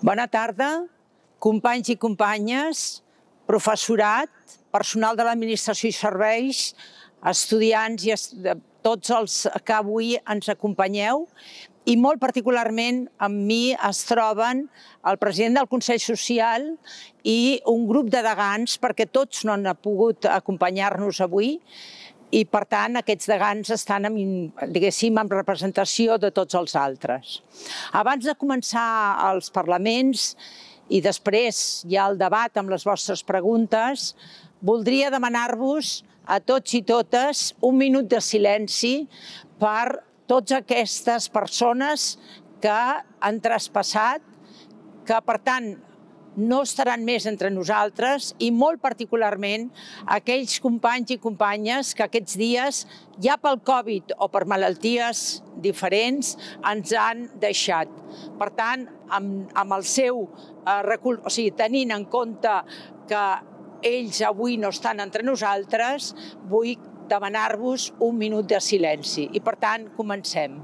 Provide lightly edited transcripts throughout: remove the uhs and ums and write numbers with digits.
Bona tarda, companys i companyes, professorat, personal de l'administració i serveis, estudiants i tots els que avui ens acompanyeu. I molt particularment amb mi es troben el president del Consell Social i un grup de degans, perquè tots no han pogut acompanyar-nos avui, i per tant aquests degans estan, diguéssim, en representació de tots els altres. Abans de començar els parlaments i després hi ha el debat amb les vostres preguntes, voldria demanar-vos a tots i totes un minut de silenci per totes aquestes persones que han traspassat, que per tant no estaran més entre nosaltres i molt particularment aquells companys i companyes que aquests dies, ja pel Covid o per malalties diferents, ens han deixat. Per tant, tenint en compte que ells avui no estan entre nosaltres, vull demanar-vos un minut de silenci. I per tant, comencem.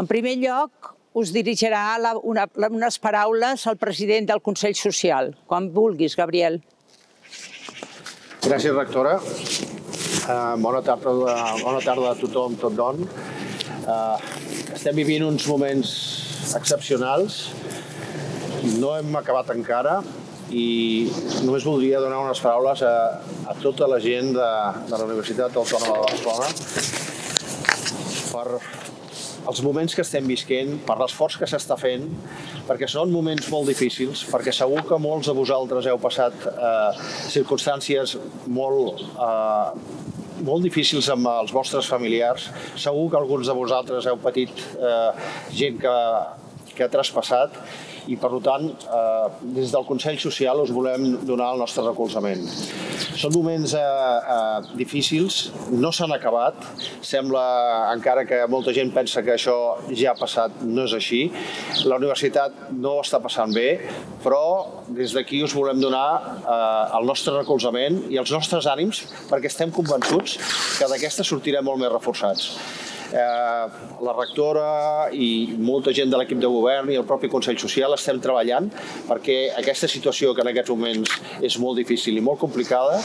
En primer lloc, us dirigirà unes paraules al president del Consell Social. Quan vulguis, Gabriel. Gràcies, rectora. Bona tarda a tothom, tot d'on. Estem vivint uns moments excepcionals. No hem acabat encara i només voldria donar unes paraules a tota la gent de la Universitat Autònoma de Barcelona per els moments que estem visquent, per l'esforç que s'està fent, perquè són moments molt difícils, perquè segur que molts de vosaltres heu passat circumstàncies molt difícils amb els vostres familiars, segur que alguns de vosaltres heu patit gent que ha traspassat i, per tant, des del Consell Social us volem donar el nostre recolzament. Són moments difícils, no s'han acabat, sembla encara que molta gent pensa que això ja ha passat, no és així. La universitat no ho està passant bé, però des d'aquí us volem donar el nostre recolzament i els nostres ànims perquè estem convençuts que d'aquesta sortirem molt més reforçats. La rectora i molta gent de l'equip de govern i el propi Consell Social estem treballant perquè aquesta situació, que en aquests moments és molt difícil i molt complicada,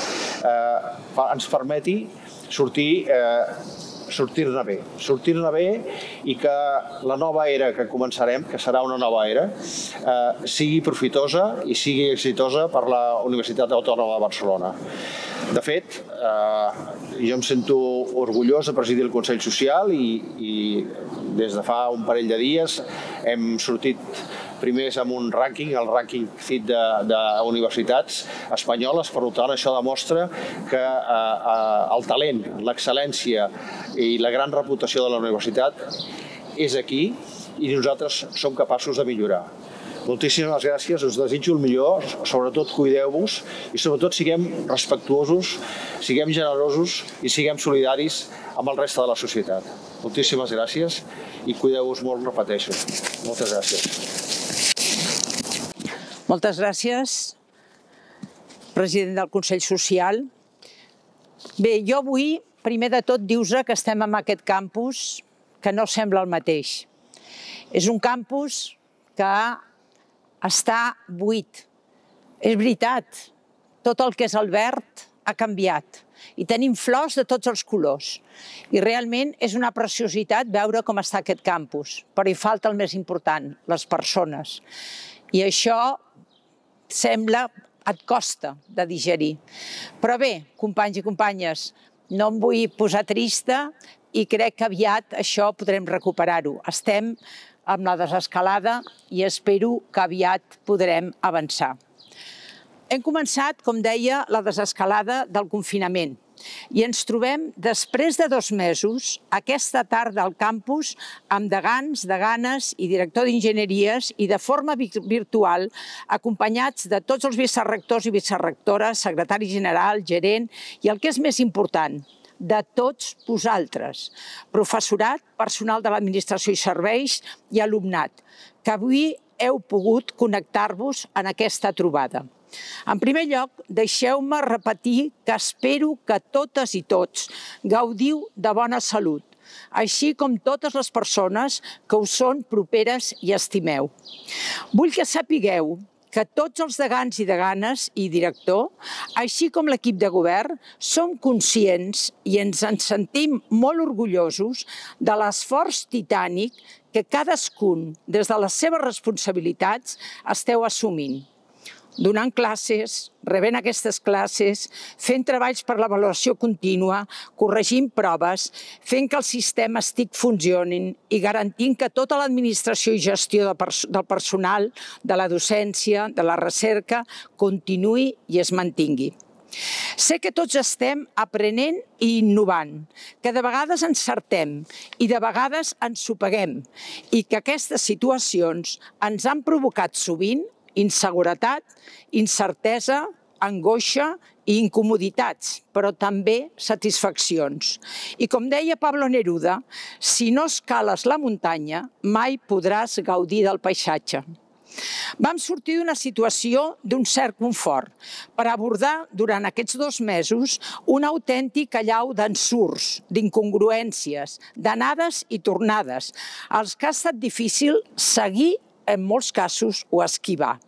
ens permeti sortir-ne bé i que la nova era que començarem, que serà una nova era, sigui profitosa i sigui exitosa per la Universitat Autònoma de Barcelona. De fet, jo em sento orgullós de presidir el Consell Social i des de fa un parell de dies hem sortit primers amb un rànquing, el rànquing CIC d'universitats espanyoles. Per tant, això demostra que el talent, l'excel·lència i la gran reputació de la universitat és aquí i nosaltres som capaços de millorar. Moltíssimes gràcies, us desitjo el millor, sobretot cuideu-vos i sobretot siguem respectuosos, siguem generosos i siguem solidaris amb el resta de la societat. Moltíssimes gràcies i cuideu-vos molt, repeteixo. Moltes gràcies. Moltes gràcies, president del Consell Social. Bé, jo vull, primer de tot, dir-vos que estem en aquest campus que no sembla el mateix. És un campus que està buit. És veritat, tot el que és el verd ha canviat i tenim flors de tots els colors. I realment és una preciositat veure com està aquest campus, però hi falta el més important, les persones. I això sembla, et costa de digerir. Però bé, companys i companyes, no em vull posar trista i crec que aviat això podrem recuperar-ho. Estem amb la desescalada i espero que aviat podrem avançar. Hem començat, com deia, la desescalada del confinament i ens trobem, després de 2 mesos, aquesta tarda al campus amb degans, deganes i director d'enginyeries i de forma virtual acompanyats de tots els vicerectors i vicerectores, secretari general, gerent i el que és més important, de tots vosaltres, professorat, personal de l'administració i serveis i alumnat, que avui heu pogut connectar-vos en aquesta trobada. En primer lloc, deixeu-me repetir que espero que totes i tots gaudiu de bona salut, així com totes les persones que us són properes i estimeu. Vull que sapigueu que tots els degans i deganes i director, així com l'equip de govern, som conscients i ens en sentim molt orgullosos de l'esforç titànic que cadascun, des de les seves responsabilitats, esteu assumint. Donant classes, rebent aquestes classes, fent treballs per l'avaluació contínua, corregint proves, fent que els sistemes STIC funcionin i garantint que tota l'administració i gestió del personal, de la docència, de la recerca, continuï i es mantingui. Sé que tots estem aprenent i innovant, que de vegades encertem i de vegades ensopeguem i que aquestes situacions ens han provocat sovint inseguretat, incertesa, angoixa i incomoditats, però també satisfaccions. I com deia Pablo Neruda, si no escales la muntanya, mai podràs gaudir del paisatge. Vam sortir d'una situació d'un cert confort per abordar durant aquests 2 mesos un autèntic allau d'ensurts, d'incongruències, d'anades i tornades, als que ha estat difícil seguir en molts casos, ho esquivar.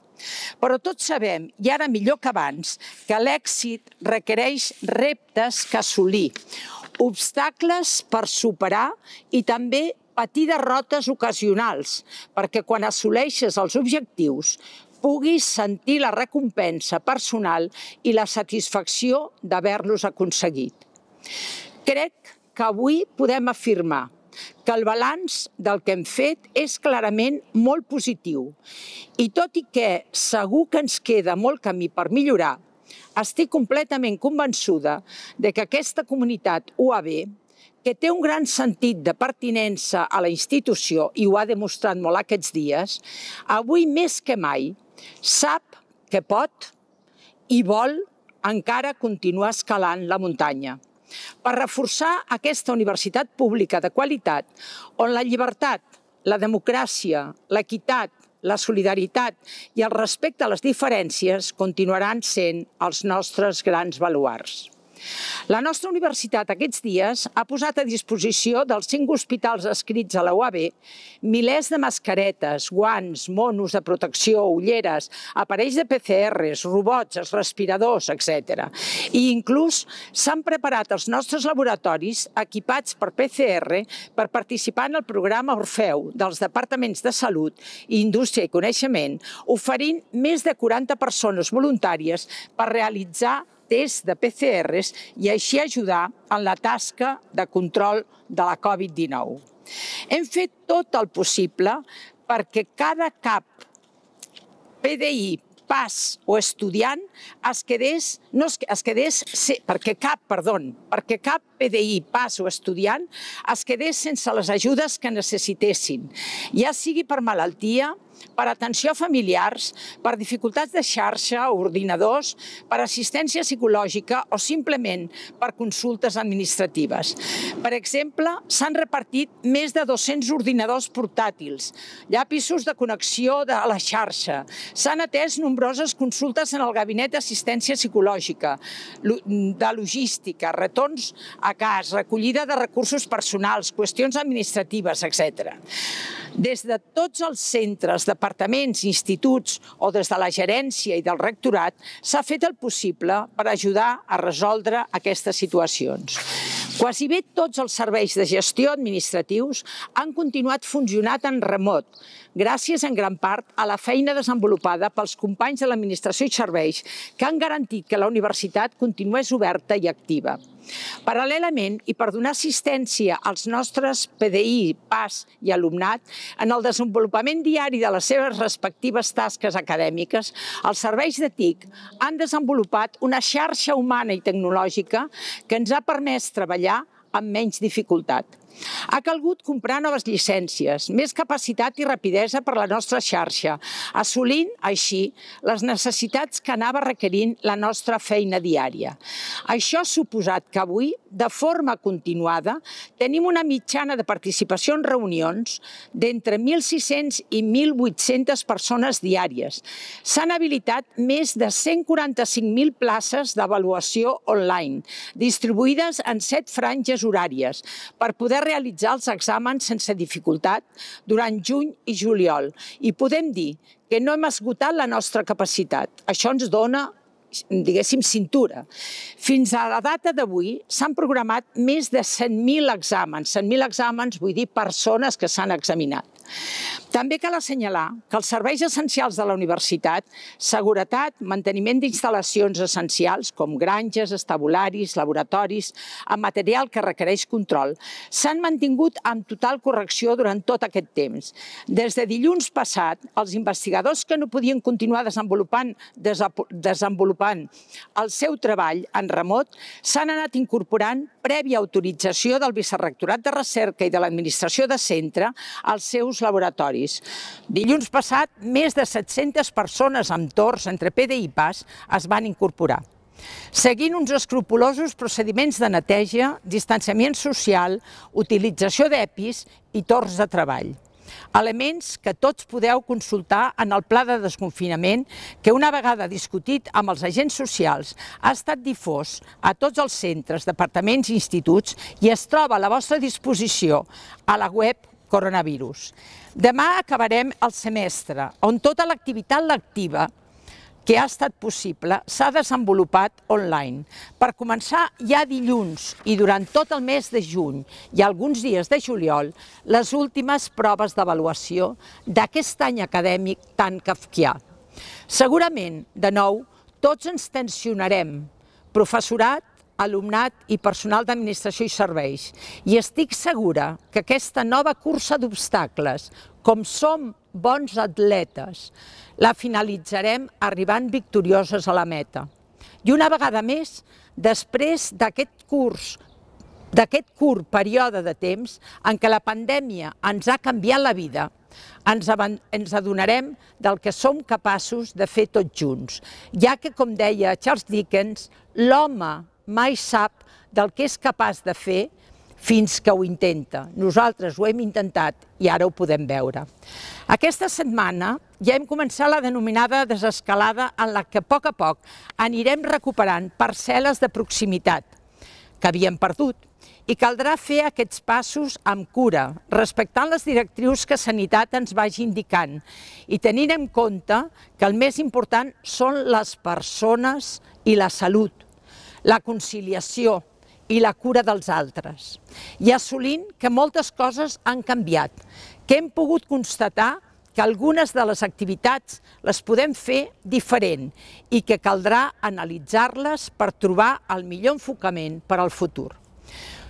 Però tots sabem, i ara millor que abans, que l'èxit requereix reptes que assolir, obstacles per superar i també patir derrotes ocasionals, perquè quan assoleixes els objectius puguis sentir la recompensa personal i la satisfacció d'haver-los aconseguit. Crec que avui podem afirmar que el balanç del que hem fet és clarament molt positiu. I tot i que segur que ens queda molt camí per millorar, estic completament convençuda que aquesta comunitat UAB, que té un gran sentit de pertinença a la institució i ho ha demostrat molt aquests dies, avui més que mai sap que pot i vol encara continuar escalant la muntanya per reforçar aquesta universitat pública de qualitat on la llibertat, la democràcia, l'equitat, la solidaritat i el respecte a les diferències continuaran sent els nostres grans baluards. La nostra universitat aquests dies ha posat a disposició dels 5 hospitals adscrits a la UAB milers de mascaretes, guants, monos de protecció, ulleres, aparells de PCRs, robots, respiradors, etc. I inclús s'han preparat els nostres laboratoris equipats per PCR per participar en el programa Orfeu dels Departaments de Salut, Indústria i Coneixement, oferint més de 40 persones voluntàries per realitzar tests de PCRs i així ajudar en la tasca de control de la Covid-19. Hem fet tot el possible perquè cada CAP, PDI, PAS o estudiant perquè cap PDI, PAS o estudiant es quedés sense les ajudes que necessitessin, ja sigui per malaltia, per atenció a familiars, per dificultats de xarxa o ordinadors, per assistència psicològica o simplement per consultes administratives. Per exemple, s'han repartit més de 200 ordinadors portàtils, llapisos de connexió a la xarxa, s'han atès nombroses consultes en el gabinet d'assistència psicològica, de logística, retorns a cas, recollida de recursos personals, qüestions administratives, etc. Des de tots els centres departaments, instituts o des de la gerència i del rectorat s'ha fet el possible per ajudar a resoldre aquestes situacions. Quasi bé tots els serveis de gestió administratius han continuat funcionant en remot, gràcies en gran part a la feina desenvolupada pels companys de l'Administració i Serveis que han garantit que la universitat continués oberta i activa. Paral·lelament, i per donar assistència als nostres PDI, PAS i alumnat, en el desenvolupament diari de les seves respectives tasques acadèmiques, els serveis de TIC han desenvolupat una xarxa humana i tecnològica que ens ha permès treballar amb menys dificultat. Ha calgut comprar noves llicències, més capacitat i rapidesa per a la nostra xarxa, assolint, així, les necessitats que anava requerint la nostra feina diària. Això ha suposat que avui, de forma continuada, tenim una mitjana de participació en reunions d'entre 1.600 i 1.800 persones diàries. S'han habilitat més de 145.000 places d'avaluació online, distribuïdes en 7 franges horàries, per poder realitzar els exàmens sense dificultat durant juny i juliol. I podem dir que no hem esgotat la nostra capacitat. Això ens dona, diguéssim, cintura. Fins a la data d'avui s'han programat més de 100.000 exàmens. 100.000 exàmens, vull dir, persones que s'han examinat. També cal assenyalar que els serveis essencials de la universitat, seguretat, manteniment d'instal·lacions essencials com granges, estabularis, laboratoris, amb material que requereix control, s'han mantingut amb total correcció durant tot aquest temps. Des de dilluns passat, els investigadors que no podien continuar desenvolupant el seu treball en remot s'han anat incorporant, prèvia autorització del Vicerectorat de Recerca i de l'Administració de Centre, als seus laboratoris. Dilluns passat, més de 700 persones amb torns entre PDI i PAS es van incorporar, seguint uns escrupolosos procediments de neteja, distanciament social, utilització d'EPIs i torns de treball. Elements que tots podeu consultar en el pla de desconfinament que, una vegada discutit amb els agents socials, ha estat difós a tots els centres, departaments i instituts i es troba a la vostra disposició a la web coronavirus. Demà acabarem el semestre, on tota l'activitat lectiva que ha estat possible s'ha desenvolupat online. Per començar ja dilluns i durant tot el mes de juny i alguns dies de juliol, les últimes proves d'avaluació d'aquest any acadèmic tan kafkià. Segurament, de nou, tots ens tensionarem, professorat, alumnat i personal d'administració i serveis. I estic segura que aquesta nova cursa d'obstacles, com som bons atletes, la finalitzarem arribant victorioses a la meta. I una vegada més, després d'aquest curt període de temps en què la pandèmia ens ha canviat la vida, ens adonarem del que som capaços de fer tots junts, ja que, com deia Charles Dickens, l'home mai sap del que és capaç de fer fins que ho intenta. Nosaltres ho hem intentat i ara ho podem veure. Aquesta setmana ja hem començat la denominada desescalada en la que a poc anirem recuperant parcel·les de proximitat que havíem perdut i caldrà fer aquests passos amb cura, respectant les directrius que Sanitat ens vagi indicant i tenint en compte que el més important són les persones i la salut, la conciliació i la cura dels altres. I assolint que moltes coses han canviat, que hem pogut constatar que algunes de les activitats les podem fer diferent i que caldrà analitzar-les per trobar el millor enfocament per al futur.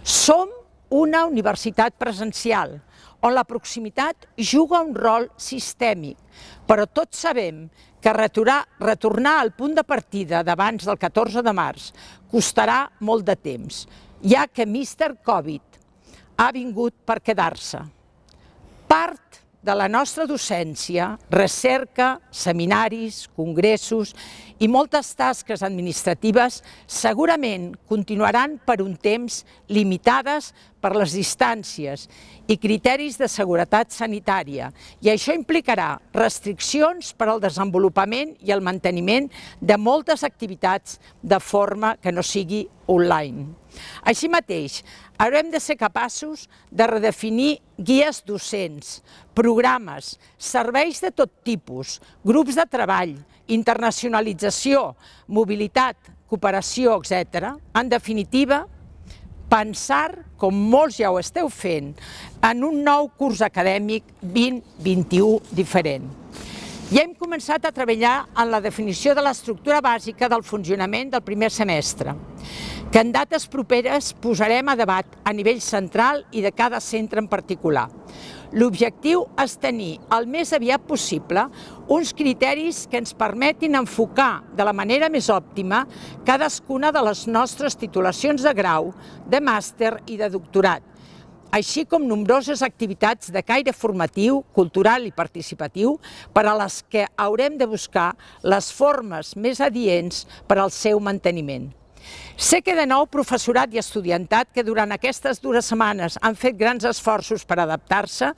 Som una universitat presencial, on la proximitat juga un rol sistèmic, però tots sabem que retornar al punt de partida d'abans del 14 de març costarà molt de temps, ja que Mr. Covid ha vingut per quedar-se. Part de la nostra docència, recerca, seminaris, congressos i moltes tasques administratives segurament continuaran per un temps limitades per les distàncies i criteris de seguretat sanitària, i això implicarà restriccions per al desenvolupament i el manteniment de moltes activitats de forma que no sigui online. Així mateix, haurem de ser capaços de redefinir guies docents, programes, serveis de tot tipus, grups de treball, internacionalització, mobilitat, cooperació, etc. En definitiva, pensar, com molts ja ho esteu fent, en un nou curs acadèmic 2021 diferent. Ja hem començat a treballar en la definició de l'estructura bàsica del funcionament del primer semestre, que en dates properes posarem a debat a nivell central i de cada centre en particular. L'objectiu és tenir, el més aviat possible, uns criteris que ens permetin enfocar de la manera més òptima cadascuna de les nostres titulacions de grau, de màster i de doctorat, així com nombroses activitats de caire formatiu, cultural i participatiu per a les que haurem de buscar les formes més adients per al seu manteniment. Sé que de nou professorat i estudiantat que durant aquestes dues setmanes han fet grans esforços per adaptar-se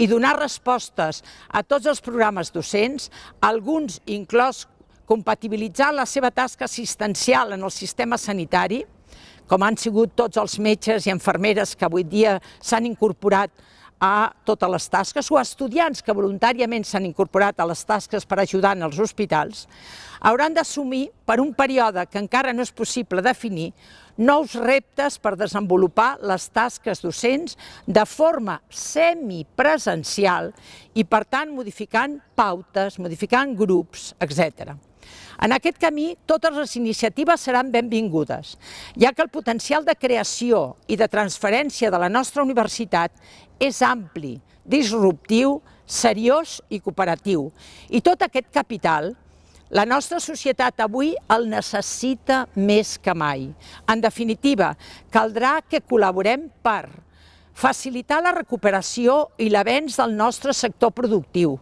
i donar respostes a tots els programes docents, alguns inclòs compatibilitzant la seva tasca assistencial en el sistema sanitari, com han sigut tots els metges i infermeres que avui dia s'han incorporat a totes les tasques, o estudiants que voluntàriament s'han incorporat a les tasques per ajudar en els hospitals, hauran d'assumir, per un període que encara no és possible definir, nous reptes per desenvolupar les tasques docents de forma semipresencial i, per tant, modificant pautes, modificant grups, etc. En aquest camí, totes les iniciatives seran benvingudes, ja que el potencial de creació i de transferència de la nostra universitat és ampli, disruptiu, seriós i cooperatiu. I tot aquest capital, la nostra societat avui el necessita més que mai. En definitiva, caldrà que col·laborem per facilitar la recuperació i l'avenç del nostre sector productiu,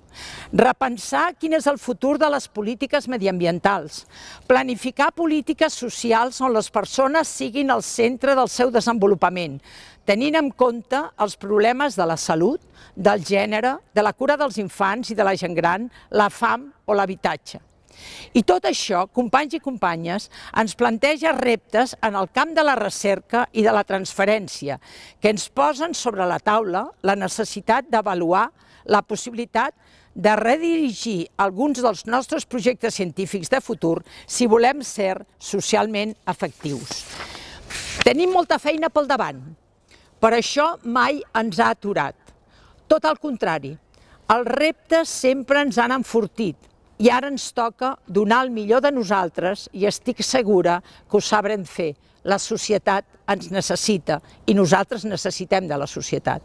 repensar quin és el futur de les polítiques mediambientals, planificar polítiques socials on les persones siguin al centre del seu desenvolupament, tenint en compte els problemes de la salut, del gènere, de la cura dels infants i de la gent gran, la fam o l'habitatge. I tot això, companys i companyes, ens planteja reptes en el camp de la recerca i de la transferència, que ens posen sobre la taula la necessitat d'avaluar la possibilitat de redirigir alguns dels nostres projectes científics de futur si volem ser socialment efectius. Tenim molta feina pel davant, però això mai ens ha aturat. Tot al contrari, els reptes sempre ens han enfortit, i ara ens toca donar el millor de nosaltres i estic segura que ho sabrem fer. La societat ens necessita i nosaltres necessitem de la societat.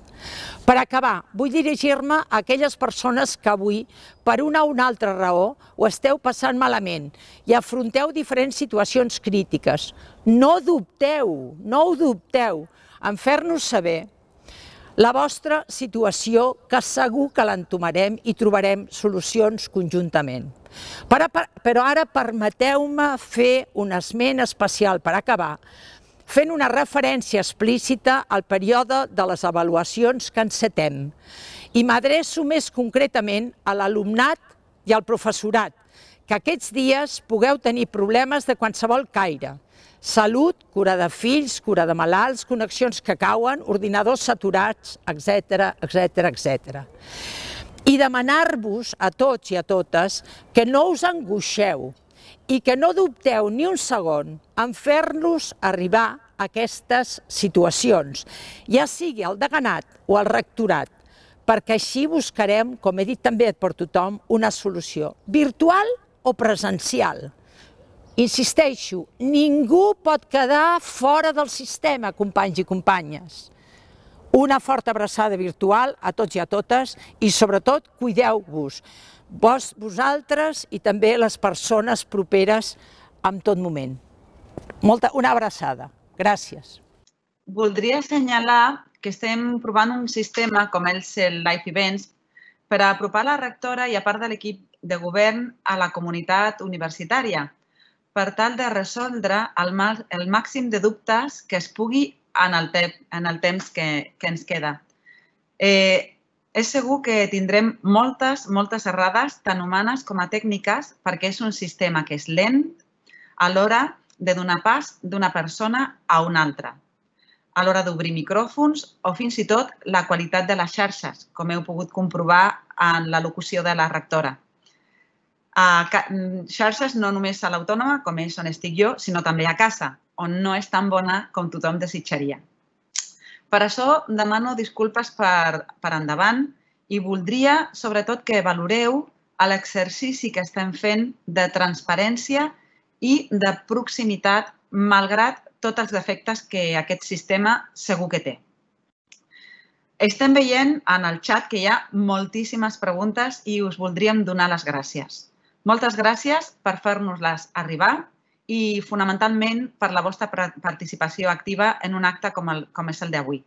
Per acabar, vull dirigir-me a aquelles persones que avui, per una o una altra raó, ho esteu passant malament i afronteu diferents situacions crítiques. No dubteu, no ho dubteu en fer-nos saber la vostra situació, que segur que l'entomarem i trobarem solucions conjuntament. Però ara permeteu-me fer un esment especial per acabar, fent una referència explícita al període de les avaluacions que encetem. I m'adreço més concretament a l'alumnat i al professorat, que aquests dies pugueu tenir problemes de qualsevol caire. Salut, cura de fills, cura de malalts, connexions que cauen, ordinadors saturats, etc, etc, etc. I demanar-vos a tots i a totes que no us angoixeu i que no dubteu ni un segon en fer-nos arribar a aquestes situacions, ja sigui al deganat o al rectorat, perquè així buscarem, com he dit també per tothom, una solució virtual o presencial. Insisteixo, ningú pot quedar fora del sistema, companys i companyes. Una forta abraçada virtual a tots i a totes i, sobretot, cuideu-vos, vosaltres i també les persones properes en tot moment. Una abraçada. Gràcies. Voldria assenyalar que estem provant un sistema, com és el Live Events, per apropar la rectora i a part de l'equip de govern a la comunitat universitària, per tal de resoldre el màxim de dubtes que es pugui en el temps que ens queda. És segur que tindrem moltes errades, tant humanes com a tècniques, perquè és un sistema que és lent, alhora de donar pas d'una persona a una altra, a l'hora d'obrir micròfons o fins i tot la qualitat de les xarxes, com heu pogut comprovar en la locució de la rectora. Xarxes no només a l'Autònoma, com és on estic jo, sinó també a casa, on no és tan bona com tothom desitjaria. Per això demano disculpes per endavant i voldria, sobretot, que valoreu l'exercici que estem fent de transparència i de proximitat, malgrat tots els defectes que aquest sistema segur que té. Estem veient en el xat que hi ha moltíssimes preguntes i us voldríem donar les gràcies. Moltes gràcies per fer-nos-les arribar i, fonamentalment, per la vostra participació activa en un acte com és el d'avui.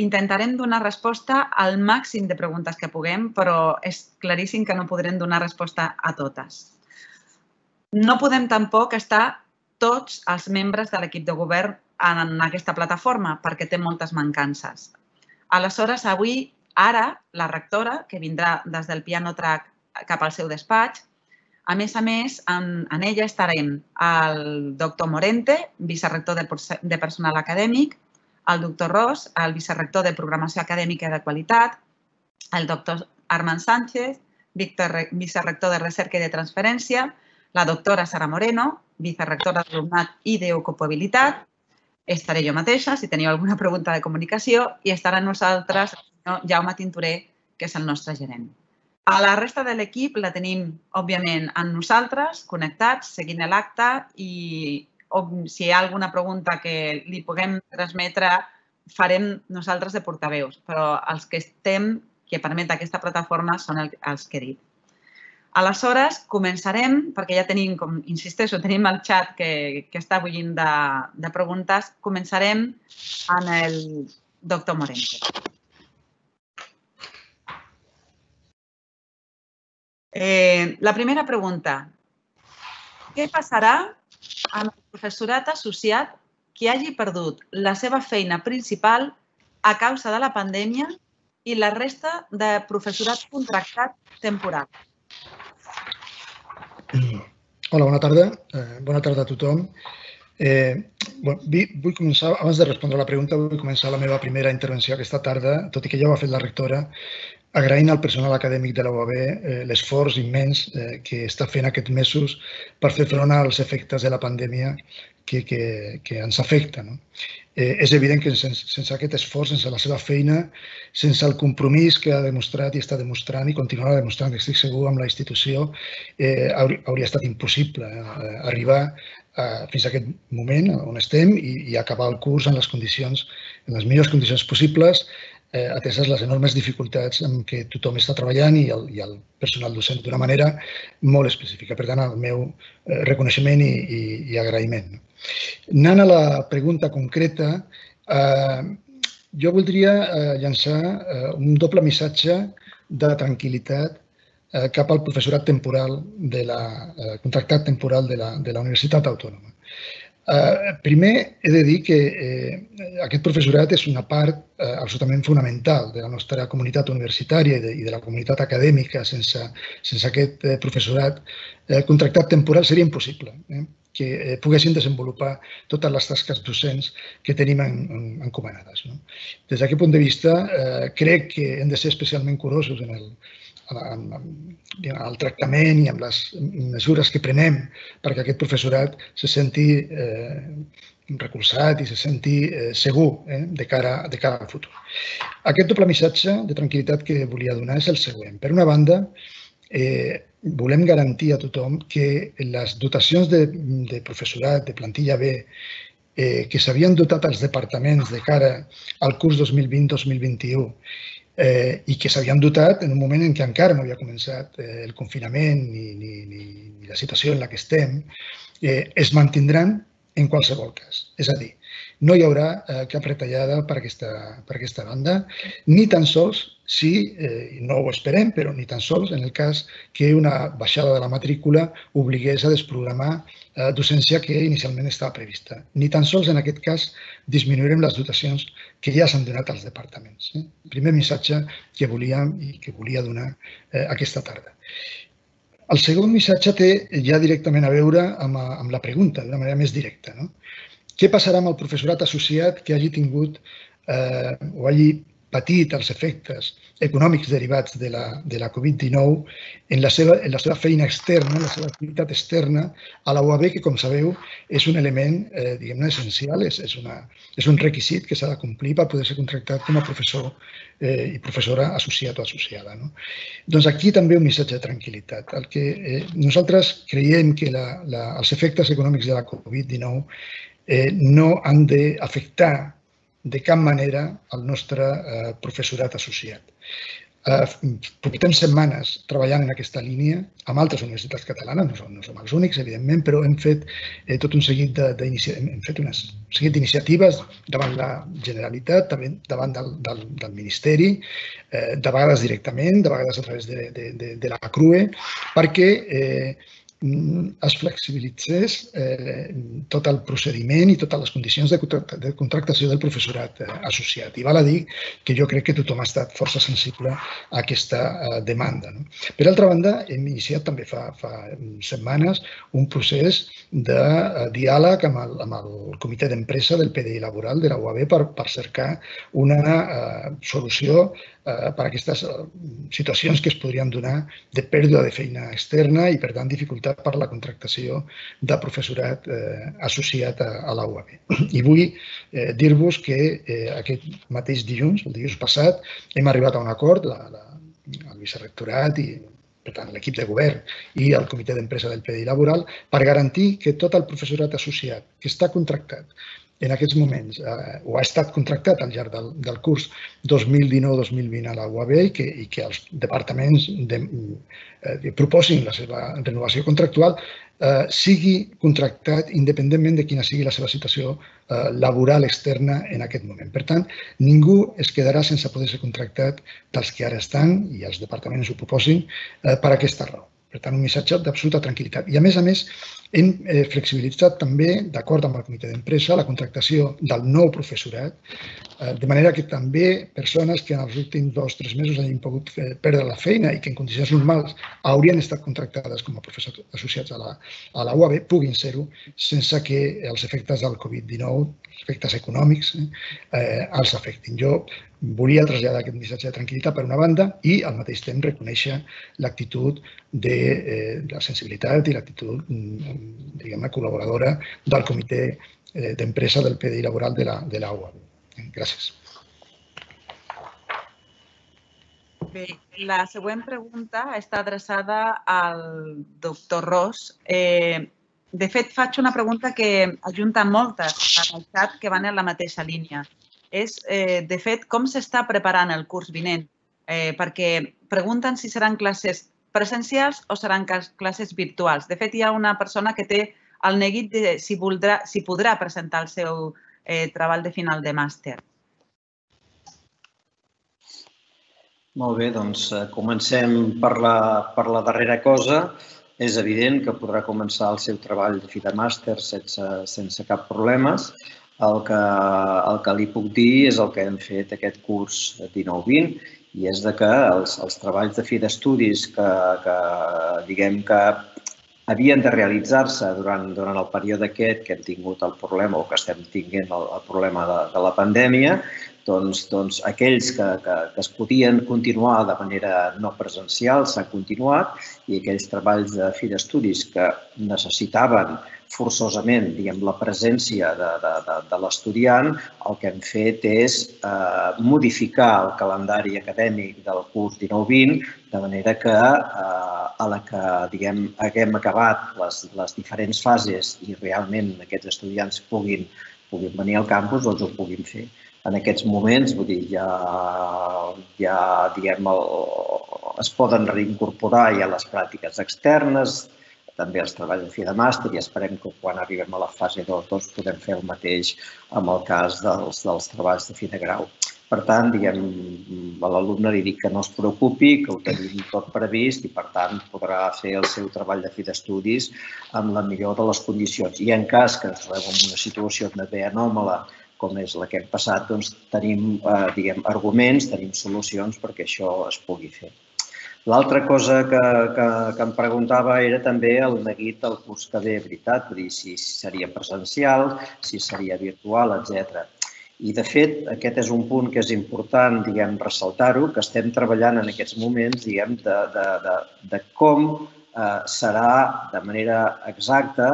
Intentarem donar resposta al màxim de preguntes que puguem, però és claríssim que no podrem donar resposta a totes. No podem tampoc estar tots els membres de l'equip de govern en aquesta plataforma perquè té moltes mancances. Aleshores, avui, ara, la rectora, que vindrà des del piano track cap al seu despatx, a més, en ella estarem el doctor Morente, vicerector de personal acadèmic, el doctor Ros, el vicerector de Programació Acadèmica de Qualitat, el doctor Armand Sánchez, vicerector de Recerca i de Transferència, la doctora Sara Moreno, vicerectora d'Alumnat i d'Ocupabilitat. Estaré jo mateixa, si teniu alguna pregunta de comunicació, i estarà amb nosaltres el senyor Jaume Tintoré, que és el nostre gerent. A la resta de l'equip la tenim, òbviament, amb nosaltres, connectats, seguint l'acte, i si hi ha alguna pregunta que li puguem transmetre, farem nosaltres de portaveus, però els que estem, que permet aquesta plataforma, són els que he dit. Aleshores, començarem, perquè ja tenim, com insisteixo, tenim el xat que està bullint de preguntes, començarem amb el doctor Moreno. La primera pregunta. Què passarà amb el professorat associat que hagi perdut la seva feina principal a causa de la pandèmia i la resta de professorat contractat temporal? Hola, bona tarda. Bona tarda a tothom. Vull començar, abans de respondre a la pregunta, vull començar la meva primera intervenció aquesta tarda, tot i que ja ho ha fet la rectora, agraint al personal acadèmic de la UAB l'esforç immens que està fent aquests mesos per fer front als efectes de la pandèmia que ens afecta. És evident que sense aquest esforç, sense la seva feina, sense el compromís que ha demostrat i està demostrant i continuarà demostrant, que estic segur, amb la institució, hauria estat impossible arribar fins a aquest moment on estem i acabar el curs en les millors condicions possibles, ateses les enormes dificultats amb què tothom està treballant i el personal docent d'una manera molt específica. Per tant, el meu reconeixement i agraïment. Anant a la pregunta concreta, jo voldria llançar un doble missatge de tranquil·litat cap al professorat contractat temporal de la Universitat Autònoma. Primer, he de dir que aquest professorat és una part absolutament fonamental de la nostra comunitat universitària i de la comunitat acadèmica. Sense aquest professorat contractat temporal seria impossible que poguessin desenvolupar totes les tasques docents que tenim encomanades. Des d'aquest punt de vista, crec que hem de ser especialment curosos en el tractament i en les mesures que prenem perquè aquest professorat se senti recolzat i se senti segur de cara al futur. Aquest doble missatge de tranquil·litat que volia donar és el següent. Per una banda, volem garantir a tothom que les dotacions de professorat, de plantilla B, que s'havien dotat als departaments de cara al curs 2020-2021, i que s'havien dotat en un moment en què encara no havia començat el confinament ni la situació en la que estem, es mantindran en qualsevol cas. És a dir, no hi haurà cap retallada per aquesta banda, ni tan sols, si no ho esperem, però ni tan sols en el cas que una baixada de la matrícula obligués a desprogramar docència que inicialment estava prevista. Ni tan sols en aquest cas disminuirem les dotacions que ja s'han donat als departaments. Primer missatge que volia donar aquesta tarda. El segon missatge té ja directament a veure amb la pregunta, d'una manera més directa. Què passarà amb el professorat associat que hagi tingut o hagi patit els efectes econòmics derivats de la Covid-19 en la seva feina externa, en la seva activitat externa a la UAB, que, com sabeu, és un element, diguem-ne, essencial, és un requisit que s'ha de complir per poder ser contractat com a professor i professora associat o associada. Doncs aquí també un missatge de tranquil·litat. Nosaltres creiem que els efectes econòmics de la Covid-19 no han d'afectar de cap manera el nostre professorat associat. Portem setmanes treballant en aquesta línia amb altres universitats catalanes, no som els únics, evidentment, però hem fet tot un seguit d'iniciatives davant la Generalitat, davant del Ministeri, de vegades directament, de vegades a través de la CRUE, perquè es flexibilitzés tot el procediment i totes les condicions de contractació del professorat associat. I val a dir que jo crec que tothom ha estat força sensible a aquesta demanda. Per altra banda, hem iniciat també fa setmanes un procés de diàleg amb el comitè d'empresa del PDI laboral de la UAB per cercar una solució per a aquestes situacions que es podrien donar de pèrdua de feina externa i, per tant, dificultat per la contractació de professorat associat a la UAB. I vull dir-vos que aquest mateix dilluns, el dilluns passat, hem arribat a un acord, el vicerectorat i, per tant, l'equip de govern i el comitè d'empresa del PDI laboral, per garantir que tot el professorat associat que està contractat en aquests moments o ha estat contractat al llarg del curs 2019-2020 a la UAB i que els departaments proposin la seva renovació contractual sigui contractat independentment de quina sigui la seva situació laboral externa en aquest moment. Per tant, ningú es quedarà sense poder ser contractat dels que ara estan i els departaments ho proposin per aquesta raó. Per tant, un missatge d'absoluta tranquil·litat. I, a més, hem flexibilitzat també, d'acord amb el comitè d'empresa, la contractació del nou professorat, de manera que també persones que en els últims 2 o 3 mesos hagin pogut perdre la feina i que en condicions normals haurien estat contractades com a professors associats a la UAB puguin ser-ho sense que els efectes del Covid-19, els efectes econòmics, els afectin. Jo volia traslladar aquest missatge de tranquil·litat per una banda i al mateix temps reconèixer l'actitud de la sensibilitat i l'actitud, diguem-ne, col·laboradora del comitè d'empresa del PDI laboral de la UAB. Gràcies. Bé, la següent pregunta està adreçada al doctor Ros. De fet, faig una pregunta que ajunta moltes en el xat que van en la mateixa línia. És, de fet, com s'està preparant el curs vinent? Perquè pregunten si seran classes presencials o seran classes virtuals. De fet, hi ha una persona que té el neguit de si podrà presentar el seu treball de final de màster. Molt bé, doncs comencem per la darrera cosa. És evident que podrà començar el seu treball de final de màster sense cap problema. El que li puc dir és el que hem fet aquest curs 19-20 i és que els treballs de fi d'estudis que havien de realitzar-se durant el període aquest que hem tingut el problema o que estem tinguent el problema de la pandèmia, doncs aquells que es podien continuar de manera no presencial s'han continuat i aquells treballs de fi d'estudis que necessitaven forçosament, diguem, la presència de l'estudiant, el que hem fet és modificar el calendari acadèmic del curs 19-20 de manera que a la que, diguem, haguem acabat les diferents fases i realment aquests estudiants puguin venir al campus, doncs ho puguin fer. En aquests moments, vull dir, ja diguem, es poden reincorporar ja les pràctiques externes, també els treballs de fi de màster i esperem que quan arribem a la fase 2 tots podem fer el mateix amb el cas dels treballs de fi de grau. Per tant, diguem, a l'alumne li dic que no es preocupi, que ho tenim tot previst i, per tant, podrà fer el seu treball de fi d'estudis amb la millor de les condicions. I en cas que ens trobem en una situació també anòmala com és la que hem passat, doncs tenim, diguem, arguments, tenim solucions perquè això es pugui fer. L'altra cosa que em preguntava era també el neguit al curs que ve, veritat, vull dir, si seria presencial, si seria virtual, etc. I, de fet, aquest és un punt que és important, diguem, ressaltar-ho, que estem treballant en aquests moments, diguem, de com serà de manera exacta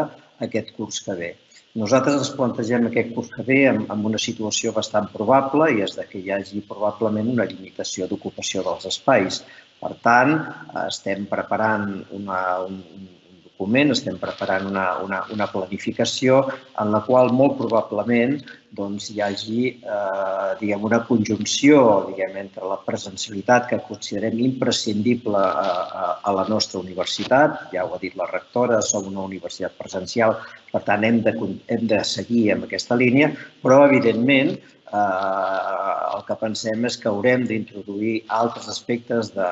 aquest curs que ve. Nosaltres ens plantegem aquest curs que ve amb una situació bastant probable i és que hi hagi probablement una limitació d'ocupació dels espais. Per tant, estem preparant un document, estem preparant una planificació en la qual molt probablement hi hagi una conjunció entre la presencialitat que considerem imprescindible a la nostra universitat, ja ho ha dit la rectora, som una universitat presencial. Per tant, hem de seguir amb aquesta línia, però, evidentment, el que pensem és que haurem d'introduir altres aspectes de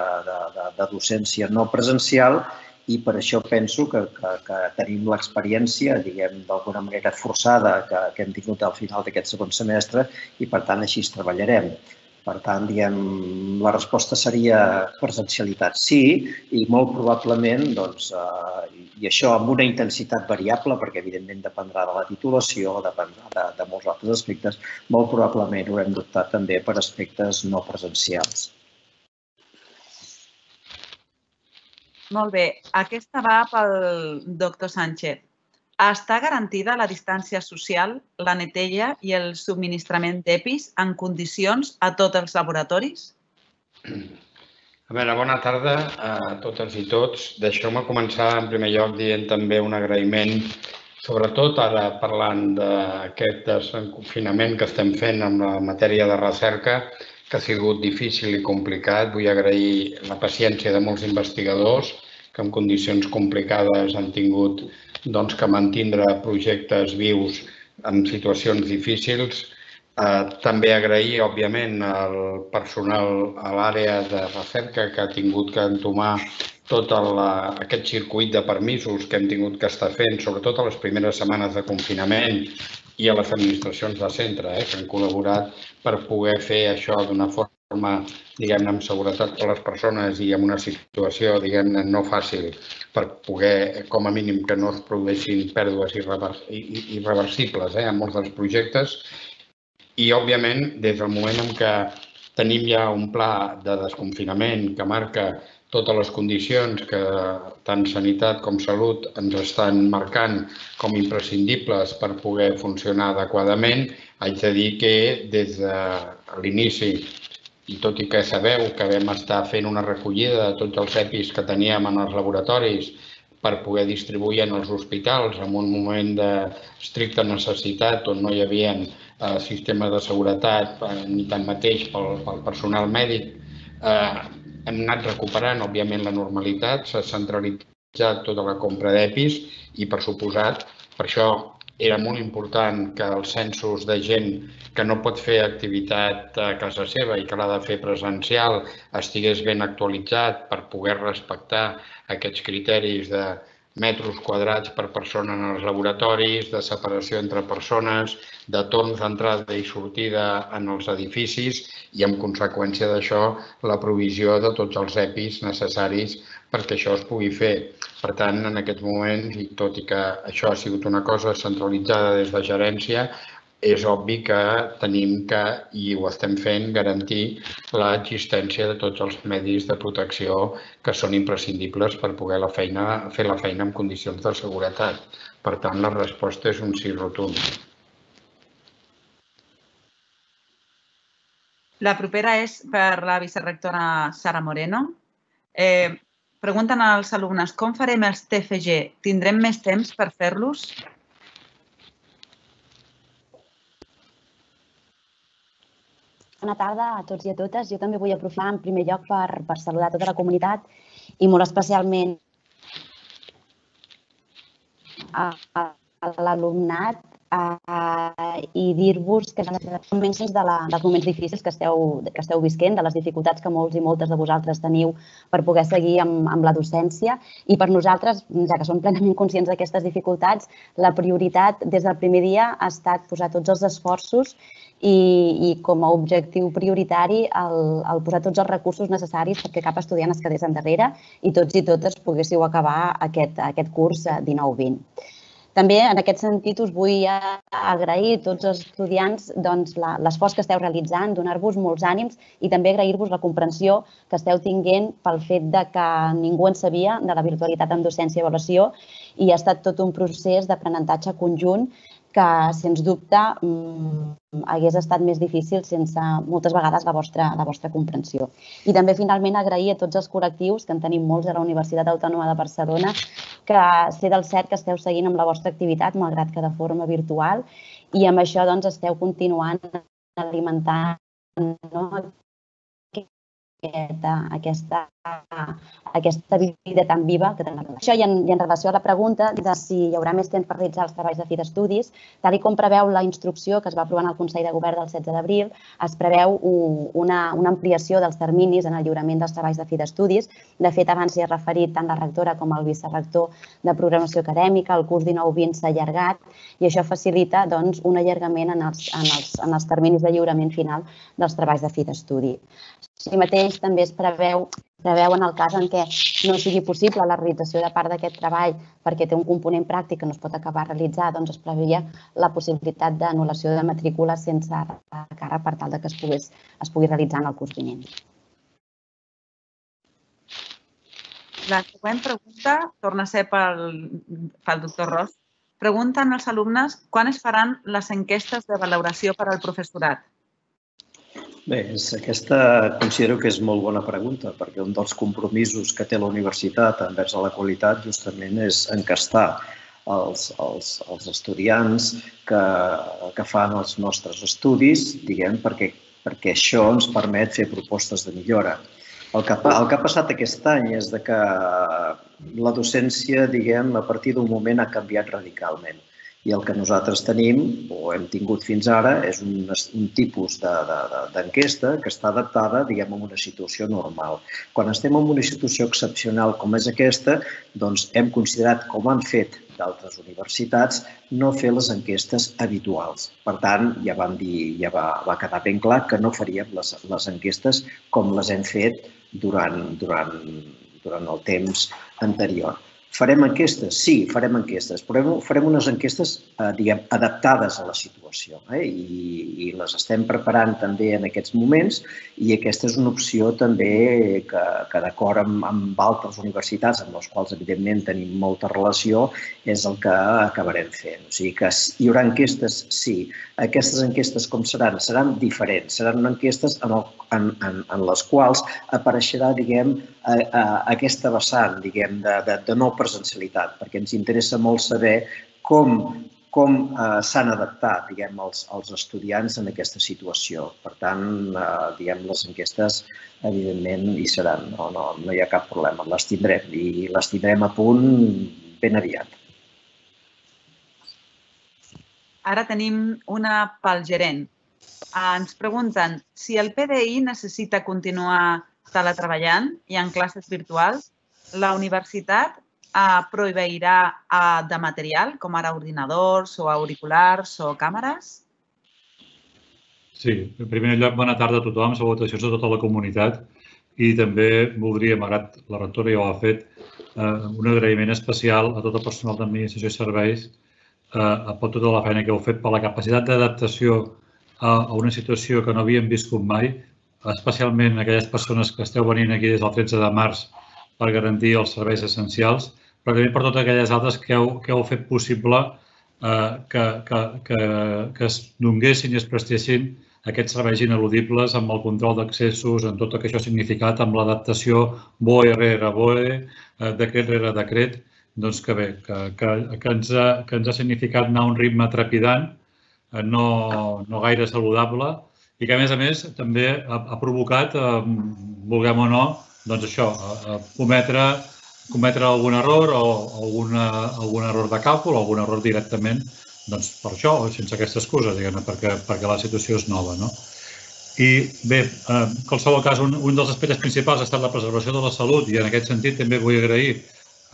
docència no presencial i per això penso que tenim l'experiència, diguem, d'alguna manera forçada que hem tingut al final d'aquest segon semestre i, per tant, així treballarem. Per tant, diguem, la resposta seria presencialitat sí i molt probablement, doncs, i això amb una intensitat variable, perquè evidentment dependrà de la titulació, dependrà de molts altres aspectes, molt probablement haurem d'optar també per aspectes no presencials. Molt bé. Aquesta va pel doctor Sánchez. Està garantida la distància social, la neteja i el subministrament d'EPIs en condicions a tots els laboratoris? A veure, bona tarda a totes i tots. Deixeu-me començar en primer lloc dient també un agraïment, sobretot ara parlant d'aquest desconfinament que estem fent en la matèria de recerca, que ha sigut difícil i complicat. Vull agrair la paciència de molts investigadors que en condicions complicades han tingut que mantindre projectes vius en situacions difícils. També agrair, òbviament, al personal a l'àrea de recerca que ha tingut que entomar tot aquest circuit de permisos que hem tingut que estar fent, sobretot a les primeres setmanes de confinament i a les administracions de centre, que han col·laborat per poder fer això d'una forma, diguem-ne, amb seguretat per les persones i en una situació, diguem-ne, no fàcil per poder, com a mínim, que no es produeixin pèrdues irreversibles en molts dels projectes. I, òbviament, des del moment en què tenim ja un pla de desconfinament que marca totes les condicions que tant Sanitat com Salut ens estan marcant com imprescindibles per poder funcionar adequadament, haig de dir que des de l'inici, i tot i que sabeu que vam estar fent una recollida de tots els EPIs que teníem en els laboratoris per poder distribuir en els hospitals en un moment d'estricta necessitat on no hi havia sistema de seguretat ni tanmateix pel personal mèdic, hem anat recuperant, òbviament, la normalitat, s'ha centralitzat tota la compra d'EPIs i, per suposat, per això era molt important que els censos de gent que no pot fer activitat a casa seva i que l'ha de fer presencial estigués ben actualitzat per poder respectar aquests criteris de metres quadrats per persona en els laboratoris, de separació entre persones, de torns d'entrada i sortida en els edificis i, en conseqüència d'això, la provisió de tots els EPIs necessaris perquè això es pugui fer. Per tant, en aquests moments, i tot i que això ha sigut una cosa centralitzada des de gerència, és obvi que tenim que, i ho estem fent, garantir l'existència de tots els medis de protecció que són imprescindibles per poder fer la feina en condicions de seguretat. Per tant, la resposta és un sí rotund. La propera és per la vicerectora Sara Moreno. Pregunten als alumnes com farem els TFG. Tindrem més temps per fer-los? Bona tarda a tots i a totes. Jo també vull aprofitar en primer lloc per saludar tota la comunitat i molt especialment a l'alumnat i dir-vos que som conscients dels moments difícils que esteu visquent, de les dificultats que molts i moltes de vosaltres teniu per poder seguir amb la docència. I per nosaltres, ja que som plenament conscients d'aquestes dificultats, la prioritat des del primer dia ha estat posar tots els esforços i com a objectiu prioritari el posar tots els recursos necessaris perquè cap estudiant es quedés endarrere i tots i totes poguéssiu acabar aquest curs 19-20. També, en aquest sentit, us vull agrair a tots els estudiants l'esforç que esteu realitzant, donar-vos molts ànims i també agrair-vos la comprensió que esteu tinguent pel fet que ningú en sabia de la virtualitat en docència i avaluació i ha estat tot un procés d'aprenentatge conjunt que, sens dubte, hagués estat més difícil sense moltes vegades la vostra comprensió. I també, finalment, agrair a tots els col·lectius, que en tenim molts a la Universitat Autònoma de Barcelona, que sé del cert que esteu seguint amb la vostra activitat, malgrat que de forma virtual, i amb això esteu continuant alimentant aquesta vida tan viva que tenim. Això i en relació a la pregunta de si hi haurà més temps per realitzar els treballs de fi d'estudis, tal com preveu la instrucció que es va aprovar en el Consell de Govern del 16 d'abril, es preveu una ampliació dels terminis en el lliurament dels treballs de fi d'estudis. De fet, abans s'hi ha referit tant la rectora com el vicerector de Programació Acadèmica. El curs 19-20 s'ha allargat i això facilita un allargament en els terminis de lliurament final dels treballs de fi d'estudi. Així mateix, també es preveu en el cas en què no sigui possible la realització de part d'aquest treball perquè té un component pràctic que no es pot acabar de realitzar, doncs es preveia la possibilitat d'anul·lació de matrícula sense càrrec per tal que es pugui realitzar en el curs vinent. La següent pregunta torna a ser pel doctor Ros. Pregunten als alumnes quan es faran les enquestes de valoració per al professorat. Bé, aquesta considero que és molt bona pregunta perquè un dels compromisos que té la universitat envers la qualitat justament és encastar els estudiants que fan els nostres estudis, diguem, perquè això ens permet fer propostes de millora. El que ha passat aquest any és que la docència, diguem, a partir d'un moment ha canviat radicalment. I el que nosaltres tenim, o hem tingut fins ara, és un tipus d'enquesta que està adaptada, diguem, a una situació normal. Quan estem en una situació excepcional com és aquesta, doncs hem considerat, com han fet d'altres universitats, no fer les enquestes habituals. Per tant, ja vam dir, ja va quedar ben clar que no faríem les enquestes com les hem fet durant el temps anterior. Farem enquestes? Sí, farem enquestes, però farem unes enquestes, diguem, adaptades a la situació i les estem preparant també en aquests moments i aquesta és una opció també que d'acord amb altres universitats amb les quals evidentment tenim molta relació és el que acabarem fent. O sigui que hi haurà enquestes? Sí. Aquestes enquestes com seran? Seran diferents. Seran enquestes en les quals apareixerà, diguem, aquesta vessant, diguem, de no presencialitat, perquè ens interessa molt saber com s'han adaptat, diguem, els estudiants en aquesta situació. Per tant, diguem, les enquestes, evidentment, hi seran. No hi ha cap problema. Les tindrem i les tindrem a punt ben aviat. Ara tenim una pel gerent. Ens pregunten si el PDI necessita continuar teletreballant i en classes virtuals, la universitat proveirà de material, com ara ordinadors o auriculars o càmeres? Sí, en primer lloc, bona tarda a tothom, salutacions a tota la comunitat i també voldria, malgrat la rectora ja ho ha fet, un agraïment especial a tot el personal d'Administració i Serveis per tota la feina que heu fet, per la capacitat d'adaptació a una situació que no havíem viscut mai, especialment aquelles persones que esteu venint aquí des del 13 de març per garantir els serveis essencials, però també per totes aquelles altres que heu fet possible que es donguessin i es prestessin aquests serveis ineludibles amb el control d'accessos, amb tot el que això ha significat, amb l'adaptació BOE rere BOE, decret rere decret, doncs que bé, que ens ha significat anar a un ritme trepidant, no gaire saludable i que, a més, també ha provocat, vulguem o no, doncs això, cometre algun error o algun error de càlcul o algun error directament Doncs per això, sense aquestes excuses, diguem-ne, perquè la situació és nova. I bé, en qualsevol cas, un dels aspectes principals ha estat la preservació de la salut i en aquest sentit també vull agrair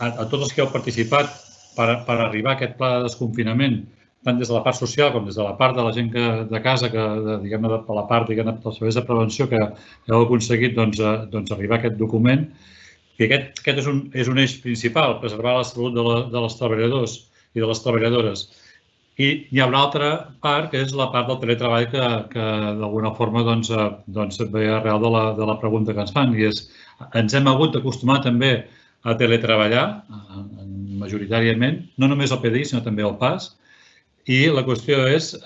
a tots els que heu participat per arribar a aquest pla de desconfinament, tant des de la part social com des de la part de la gent de casa, diguem-ne, de la part dels serveis de prevenció que heu aconseguit arribar a aquest document. I aquest és un eix principal, preservar la salut dels treballadors i de les treballadores. I hi ha una altra part, que és la part del teletreball, que d'alguna forma ve arrel de la pregunta que ens fan. I és, ens hem hagut d'acostumar també a teletreballar, majoritàriament, no només el PDI, sinó també el PAS. I la qüestió és,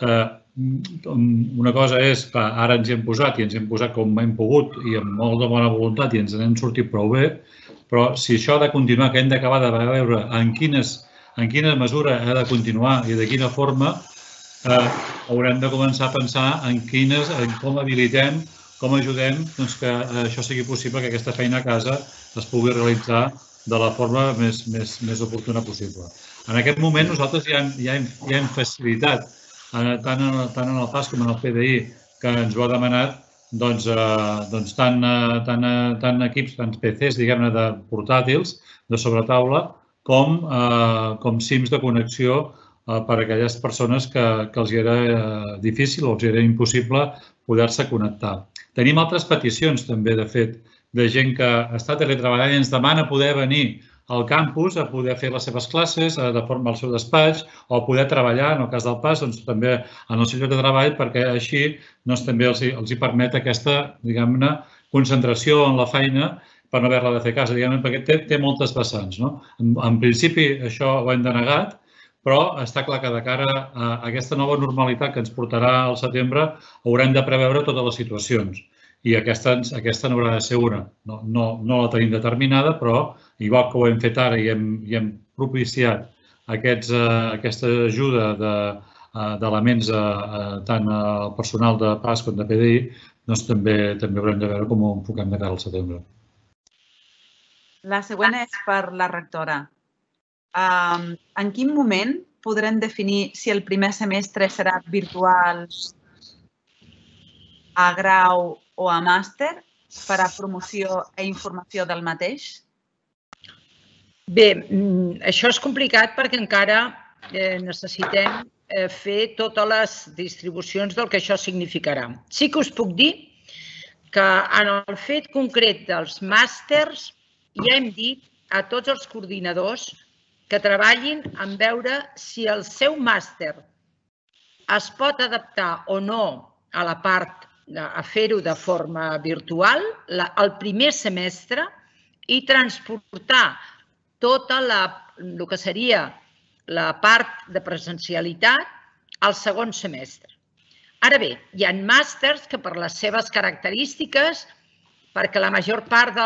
una cosa és que ara ens hi hem posat i ens hi hem posat com hem pogut i amb molt de bona voluntat i ens n'hem sortit prou bé, però si això ha de continuar, que hem d'acabar de veure en quina mesura ha de continuar i de quina forma, haurem de començar a pensar en com habilitem, com ajudem que això sigui possible, que aquesta feina a casa es pugui realitzar de la forma més oportuna possible. En aquest moment nosaltres ja hem facilitat, tant en el PAS com en el PDI, que ens ho ha demanat, tant equips, tants PCs, diguem-ne, de portàtils, de sobretaula, com sims de connexió per a aquelles persones que els era difícil o els era impossible poder-se connectar. Tenim altres peticions també, de fet, de gent que està teletreballant i ens demana poder venir al campus a poder fer les seves classes de forma al seu despatx o poder treballar, en el cas del PAS, també en el seu lloc de treball, perquè així també els permet aquesta, diguem-ne, concentració en la feina per no haver-la de fer a casa, diguem-ne, perquè té moltes vessants. En principi això ho hem denegat, però està clar que de cara a aquesta nova normalitat que ens portarà al setembre haurem de preveure totes les situacions. I aquesta n'haurà de ser una. No la tenim determinada, però igual que ho hem fet ara i hem propiciat aquesta ajuda d'elements tant al personal de PAS com de PDI, doncs també haurem de veure com ho enfoquem de cara al setembre. La següent és per la rectora. En quin moment podrem definir si el primer semestre serà virtual a grau o a màster per a promoció i informació del mateix? Bé, això és complicat perquè encara necessitem fer totes les distribucions del que això significarà. Sí que us puc dir que en el fet concret dels màsters ja hem dit a tots els coordinadors que treballin en veure si el seu màster es pot adaptar o no a la part a fer-ho de forma virtual el primer semestre i transportar tota el que seria la part de presencialitat al segon semestre. Ara bé, hi ha màsters que per les seves característiques, perquè la major part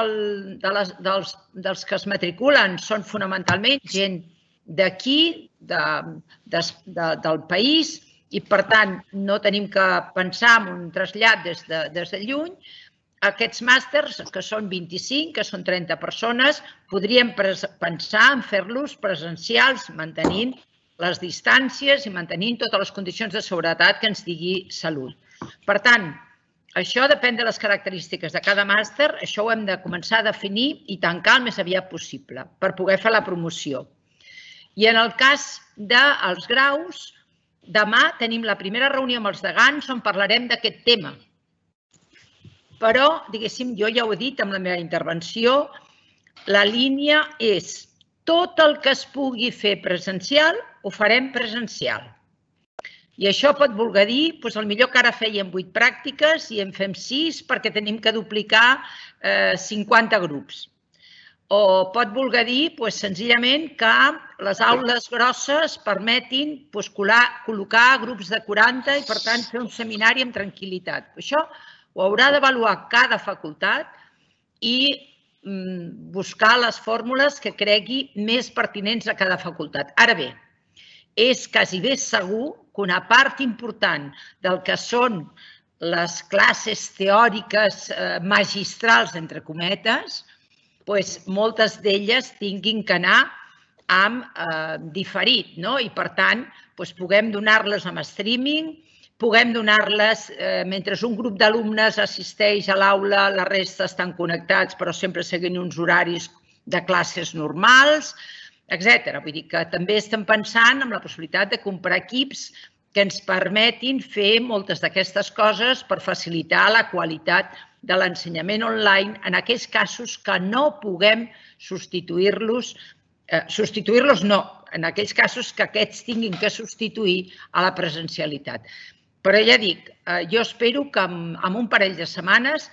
dels que es matriculen són fonamentalment gent d'aquí, del país, i, per tant, no tenim que pensar en un trasllat des de lluny. Aquests màsters, que són 25, que són 30 persones, podríem pensar en fer-los presencials, mantenint les distàncies i mantenint totes les condicions de seguretat que ens digui salut. Per tant, això depèn de les característiques de cada màster. Això ho hem de començar a definir i tancar el més aviat possible per poder fer la promoció. I en el cas dels graus, demà tenim la primera reunió amb els degans on parlarem d'aquest tema. Però, diguéssim, jo ja ho he dit amb la meva intervenció, la línia és tot el que es pugui fer presencial ho farem presencial. I això pot voler dir, doncs potser que ara fèiem 8 pràctiques i en fem 6 perquè tenim que duplicar 50 grups. O pot voler dir, senzillament, que les aules grosses permetin col·locar grups de 40 i, per tant, fer un seminari amb tranquil·litat. Això ho haurà d'avaluar cada facultat i buscar les fórmules que cregui més pertinents a cada facultat. Ara bé, és quasi bé segur que una part important del que són les classes teòriques magistrals, entre cometes, moltes d'elles tinguin que anar amb diferit, no? I, per tant, puguem donar-les amb streaming, puguem donar-les mentre un grup d'alumnes assisteix a l'aula, la resta estan connectats però sempre seguint uns horaris de classes normals, etc. Vull dir que també estem pensant en la possibilitat de comprar equips que ens permetin fer moltes d'aquestes coses per facilitar la qualitat de l'ensenyament online en aquells casos que no puguem substituir-los, en aquells casos que aquests tinguin que substituir a la presencialitat. Però ja dic, jo espero que en un parell de setmanes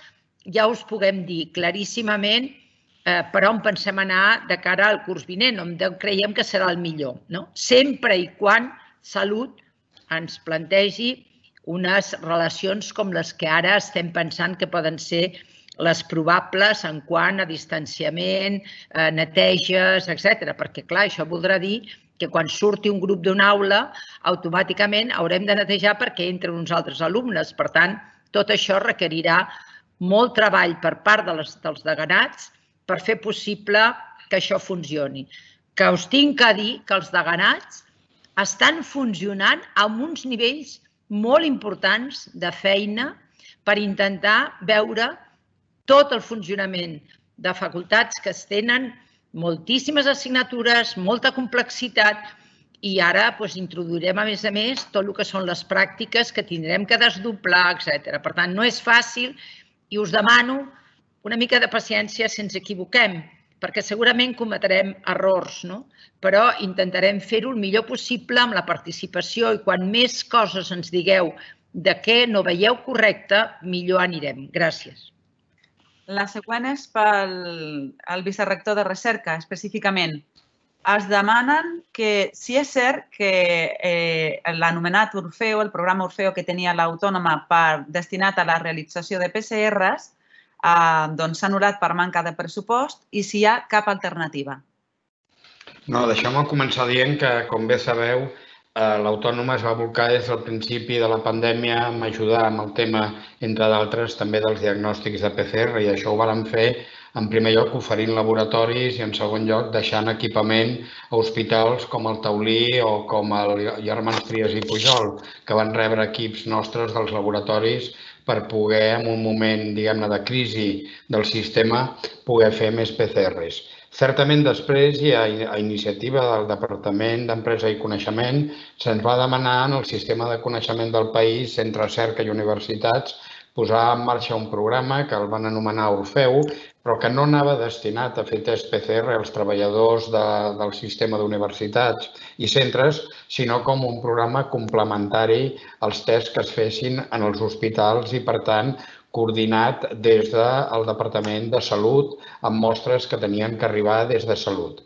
ja us puguem dir claríssimament per on pensem anar de cara al curs vinent, on creiem que serà el millor, no? Sempre i quan Salut ens plantegi unes relacions com les que ara estem pensant que poden ser les probables en quant a distanciament, neteges, etc. Perquè, clar, això voldrà dir que quan surti un grup d'una aula, automàticament haurem de netejar perquè entren uns altres alumnes. Per tant, tot això requerirà molt treball per part dels deganats per fer possible que això funcioni. Que us tinc a dir que els deganats estan funcionant amb uns nivells molt importants de feina per intentar veure tot el funcionament de facultats que tenen moltíssimes assignatures, molta complexitat, i ara introduirem, a més, tot el que són les pràctiques que tindrem que desdoblar, etc. Per tant, no és fàcil i us demano una mica de paciència si ens equivoquem, perquè segurament cometrem errors, no? Però intentarem fer-ho el millor possible amb la participació i quan més coses ens digueu de què no veieu correcte, millor anirem. Gràcies. La següent és pel vicerector de recerca, específicament. Es demanen que, si és cert que l'anomenat Orfeu, el programa Orfeu que tenia l'Autònoma destinat a la realització de PCRs, s'ha anul·lat per manca de pressupost i si hi ha cap alternativa. No, deixeu-me començar dient que, com bé sabeu, l'Autònoma es va volcar des del principi de la pandèmia a ajudar amb el tema, entre d'altres, també dels diagnòstics de PCR, i això ho vàrem fer en primer lloc oferint laboratoris i en segon lloc deixant equipament a hospitals com el Taulí o com el Germans Trias i Pujol, que van rebre equips nostres dels laboratoris per poder, en un moment, diguem-ne, de crisi del sistema, poder fer més PCRs. Certament després, i a iniciativa del Departament d'Empresa i Coneixement, se'ns va demanar en el sistema de coneixement del país, entre cerca i universitats, posar en marxa un programa que el van anomenar Orfeu, però que no anava destinat a fer test PCR als treballadors del sistema d'universitats i centres, sinó com un programa complementari als tests que es fessin en els hospitals i, per tant, coordinat des del Departament de Salut amb mostres que tenien que arribar des de Salut.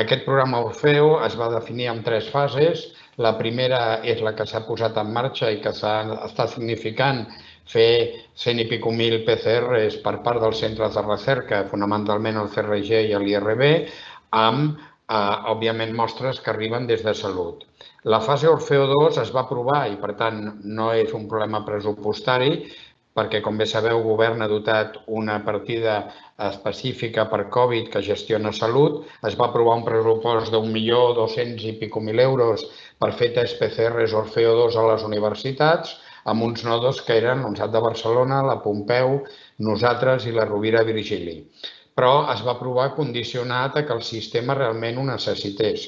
Aquest programa Orfeu es va definir en tres fases. La primera és la que s'ha posat en marxa i que està significant fer 100 i escaig mil PCRs per part dels centres de recerca, fonamentalment el CRG i l'IRB, amb, òbviament, mostres que arriben des de Salut. La fase Orfeu 2 es va aprovar i, per tant, no és un problema pressupostari, perquè, com bé sabeu, el govern ha dotat una partida específica per Covid que gestiona Salut. Es va aprovar un pressupost d'1.200 i escaig mil euros per fer test PCRs Orfeu 2 a les universitats, amb uns nodos que eren l'Universitat de Barcelona, la Pompeu, nosaltres i la Rovira Virgili. Però es va aprovar condicionat a que el sistema realment ho necessités.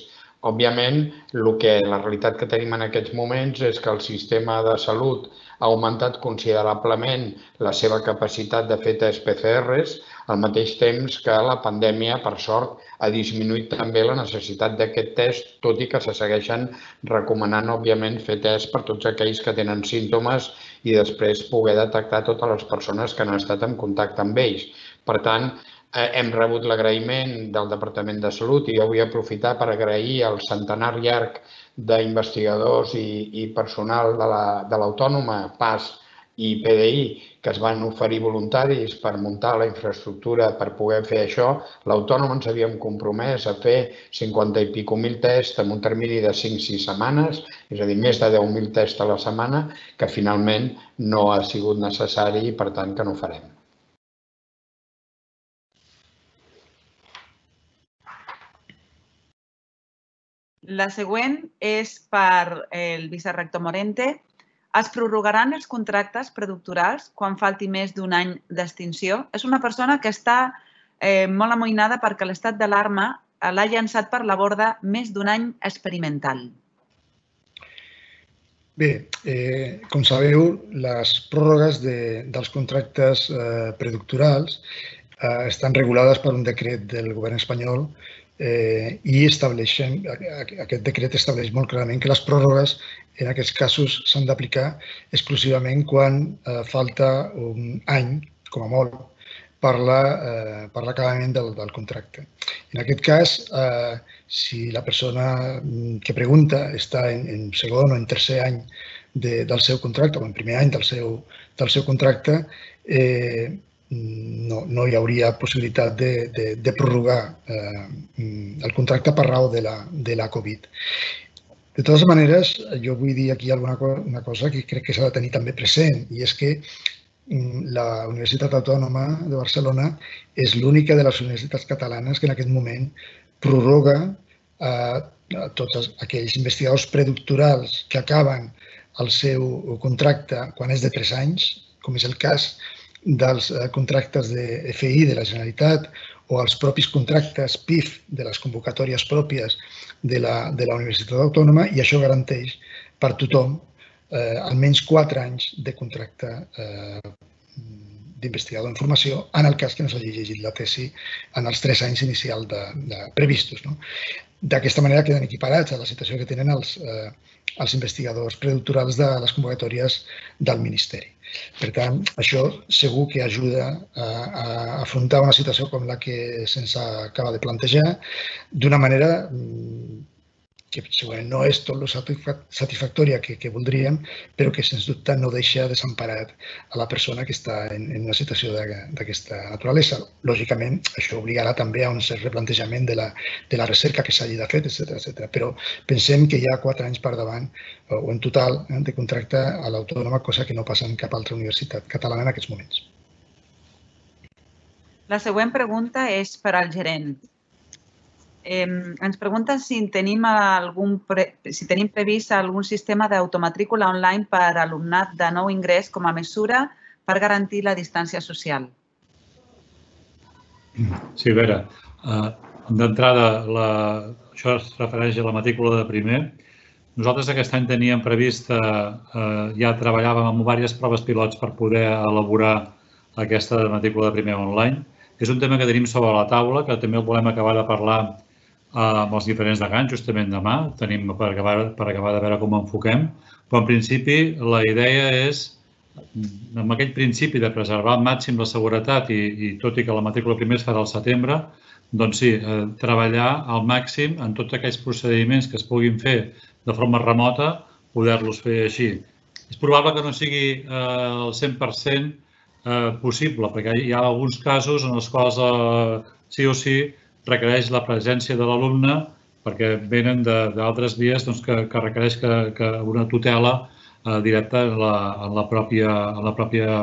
Òbviament, la realitat que tenim en aquests moments és que el sistema de Salut ha augmentat considerablement la seva capacitat de fer test PCRs, al mateix temps que la pandèmia, per sort, ha disminuït també la necessitat d'aquest test, tot i que se segueixen recomanant, òbviament, fer test per tots aquells que tenen símptomes i després poder detectar totes les persones que han estat en contacte amb ells. Per tant, hem rebut l'agraïment del Departament de Salut i jo vull aprofitar per agrair el centenar llarg d'investigadors i personal de l'Autònoma, PAS i PDI, que es van oferir voluntaris per muntar la infraestructura per poder fer això. L'Autònoma ens havíem compromès a fer 50 i escaig mil tests en un termini de 5-6 setmanes, és a dir, més de 10.000 tests a la setmana, que finalment no ha sigut necessari i, per tant, que no ho farem. La següent és per el vicerector Morente. Es prorrogaran els contractes predoctorals quan falti més d'un any d'extinció. És una persona que està molt amoïnada perquè l'estat d'alarma l'ha llançat per la borda més d'un any experimental. Bé, com sabeu, les pròrrogues dels contractes predoctorals estan regulades per un decret del govern espanyol i aquest decret estableix molt clarament que les pròrrogues en aquests casos s'han d'aplicar exclusivament quan falta un any, com a molt, per l'acabament del contracte. En aquest cas, si la persona que pregunta està en segon o en tercer any del seu contracte o en primer any del seu contracte, no hi hauria possibilitat de prorrogar el contracte per raó de la Covid. De totes maneres, jo vull dir aquí alguna cosa que crec que s'ha de tenir també present, i és que la Universitat Autònoma de Barcelona és l'única de les universitats catalanes que en aquest moment prorroga a tots aquells investigadors predoctorals que acaben el seu contracte quan és de 3 anys, com és el cas dels contractes de FI de la Generalitat o els propis contractes PIF de les convocatòries pròpies de la Universitat Autònoma, i això garanteix per tothom almenys 4 anys de contracte d'investigador en formació, en el cas que no s'hagi llegit la tesi en els 3 anys inicials previstos. D'aquesta manera queden equiparats a la situació que tenen els investigadors predoctorals de les convocatòries del Ministeri. Per tant, això segur que ajuda a afrontar una situació com la que se'ns acaba de plantejar d'una manera que segurament no és tot lo satisfactòria que voldríem, però que, sens dubte, no deixa desemparat a la persona que està en una situació d'aquesta naturalesa. Lògicament, això obligarà també a un cert replantejament de la recerca que s'hagi de fer, etc. Però pensem que hi ha 4 anys per davant, o en total, de contracte a l'Autònoma, cosa que no passa en cap altra universitat catalana en aquests moments. La següent pregunta és per al gerent. Ens pregunten si tenim previst algun sistema d'automatrícula online per alumnat de nou ingrés com a mesura per garantir la distància social. Sí, a veure, d'entrada, això es refereix a la matrícula de primer. Nosaltres aquest any teníem previst, ja treballàvem amb diverses proves pilots per poder elaborar aquesta matrícula de primer online. És un tema que tenim sobre la taula, que també el volem acabar de parlar amb els diferents degans justament demà. Tenim per acabar de veure com enfoquem. Però, en principi, la idea és, amb aquest principi de preservar al màxim la seguretat i tot i que la matrícula primer es farà al setembre, doncs sí, treballar al màxim en tots aquells procediments que es puguin fer de forma remota, poder-los fer així. És probable que no sigui el 100% possible, perquè hi ha alguns casos en els quals sí o sí requereix la presència de l'alumne perquè venen d'altres vies que requereix una tutela directa en la pròpia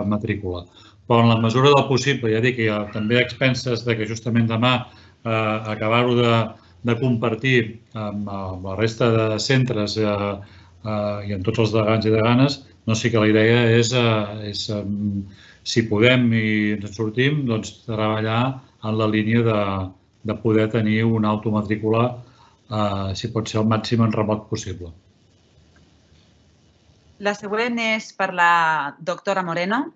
matrícula. Però en la mesura del possible, ja dic, també a expenses que justament demà acabar-ho de compartir amb la resta de centres i amb tots els degans i deganes, sí que la idea és, si podem i ens sortim, treballar en la línia de poder tenir una automatrícula, si pot ser el màxim en remot possible. La següent és per la doctora Moreno.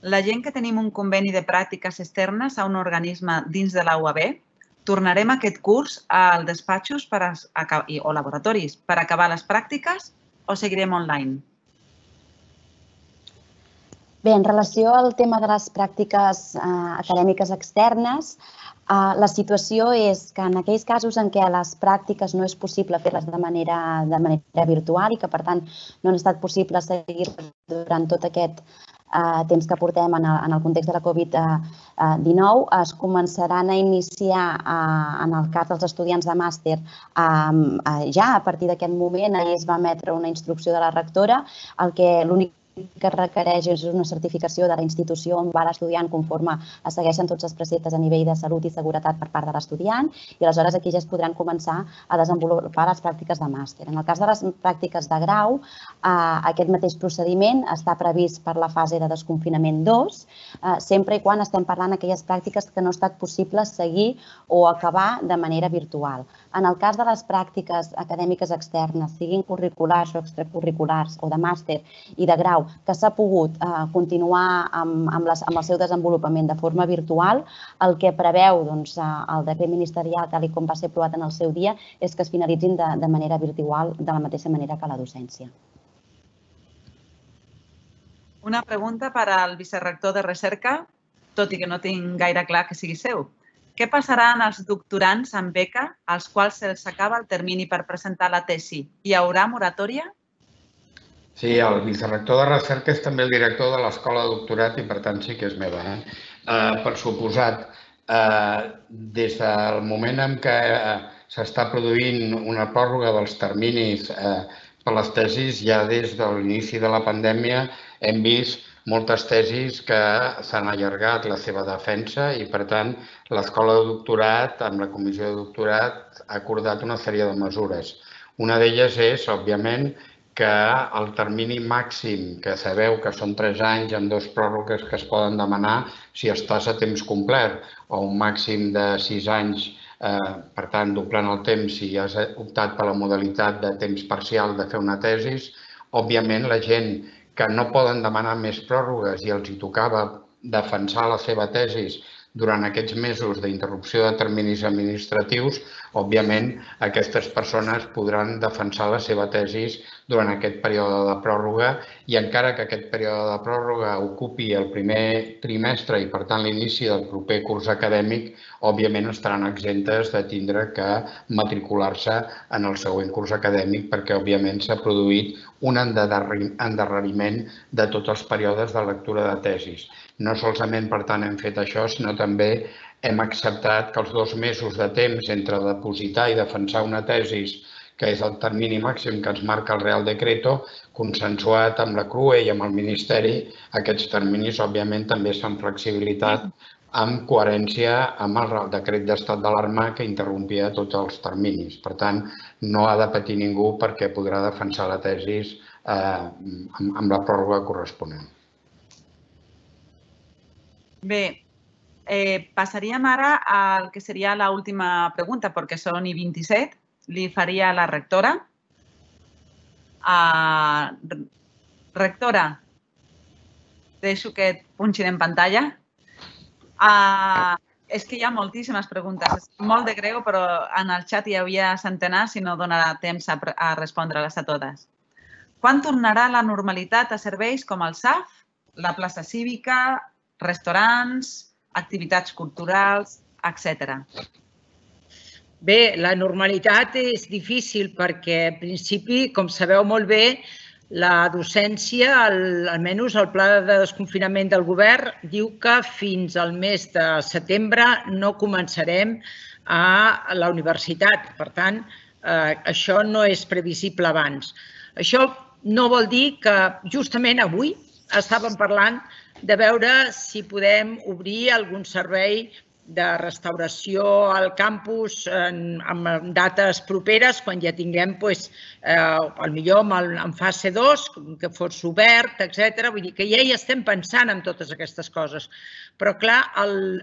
La gent que tenim un conveni de pràctiques externes a un organisme dins de la UAB, tornarem aquest curs als despatxos o laboratoris per acabar les pràctiques o seguirem online? Bé, en relació al tema de les pràctiques acadèmiques externes, la situació és que en aquells casos en què les pràctiques no és possible fer-les de manera virtual i que, per tant, no han estat possible seguir-les durant tot aquest temps que portem en el context de la Covid-19, es començaran a iniciar, en el cas dels estudiants de màster, ja a partir d'aquest moment, ahir es va emetre una instrucció de la rectora, l'únic que requereix és una certificació de la institució on va l'estudiant conforme es segueixen tots els preceptes a nivell de salut i seguretat per part de l'estudiant i aleshores aquí ja es podran començar a desenvolupar les pràctiques de màster. En el cas de les pràctiques de grau, aquest mateix procediment està previst per la fase de desconfinament 2, sempre i quan estem parlant d'aquelles pràctiques que no ha estat possible seguir o acabar de manera virtual. En el cas de les pràctiques acadèmiques externes, siguin curriculars o extracurriculars o de màster i de grau, que s'ha pogut continuar amb el seu desenvolupament de forma virtual, el que preveu el decret ministerial, tal com va ser aprovat en el seu dia, és que es finalitzin de manera virtual de la mateixa manera que la docència. Una pregunta per al vicerector de recerca, tot i que no tinc gaire clar que sigui seu. Què passarà amb els doctorants amb beca als quals se'ls acaba el termini per presentar la tesi? Hi haurà moratòria? Sí, el vicerector de recerca és també el director de l'Escola de Doctorat i, per tant, sí que és meva. Per suposat, des del moment en què s'està produint una pròrroga dels terminis per les tesis, ja des de l'inici de la pandèmia hem vist moltes tesis que s'han allargat la seva defensa i, per tant, l'Escola de Doctorat, amb la Comissió de Doctorat, ha acordat una sèrie de mesures. Una d'elles és, òbviament, que el termini màxim, que sabeu que són 3 anys amb 2 pròrrogues que es poden demanar si estàs a temps complet, o un màxim de 6 anys, per tant, doblant el temps si has optat per la modalitat de temps parcial de fer una tesi, òbviament la gent que no poden demanar més pròrrogues i els hi tocava defensar la seva tesi durant aquests mesos d'interrupció de terminis administratius, òbviament aquestes persones podran defensar la seva tesi durant aquest període de pròrroga i encara que aquest període de pròrroga ocupi el primer trimestre i, per tant, l'inici del proper curs acadèmic, òbviament estaran exemptes de tindre que matricular-se en el següent curs acadèmic perquè, òbviament, s'ha produït un endarreriment de tots els períodes de lectura de tesis. No solament, per tant, hem fet això, sinó també hem acceptat que els 2 mesos de temps entre depositar i defensar una tesi, que és el termini màxim que ens marca el Real Decreto, consensuat amb la CRUE i amb el Ministeri, aquests terminis, òbviament, també s'han flexibilitat amb coherència amb el decret d'estat d'alarma que interrompia tots els terminis. Per tant, no ha de patir ningú perquè podrà defensar la tesi amb la pròrroga corresponent. Bé, passaríem ara al que seria l'última pregunta, perquè són i 27. Li faria la rectora. Rectora, deixo que et punxin en pantalla. És que hi ha moltíssimes preguntes. És molt de greu, però en el xat hi havia centenars i no donarà temps a respondre-les a totes. Quan tornarà la normalitat a serveis com el SAF, la plaça cívica, restaurants, activitats culturals, etc.? Bé, la normalitat és difícil perquè, en principi, com sabeu molt bé, la docència, almenys el pla de desconfinament del govern, diu que fins al mes de setembre no començarem a la universitat. Per tant, això no és previsible abans. Això no vol dir que justament avui estàvem parlant de veure si podem obrir algun servei de restauració al campus en dates properes, quan ja tinguem, potser en fase 2, que fos obert, etc. Vull dir que ja hi estem pensant en totes aquestes coses. Però, clar,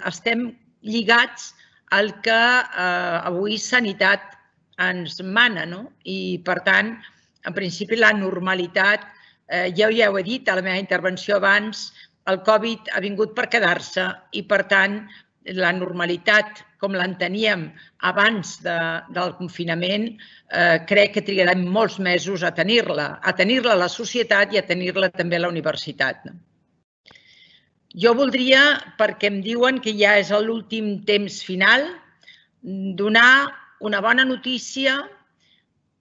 estem lligats al que avui Sanitat ens mana, no? I, per tant, en principi, la normalitat, ja ho he dit a la meva intervenció abans, el Covid ha vingut per quedar-se i, per tant, la normalitat, com l'enteníem abans del confinament, crec que trigarem molts mesos a tenir-la la societat i a tenir-la també la universitat. Jo voldria, perquè em diuen que ja és l'últim temps final, donar una bona notícia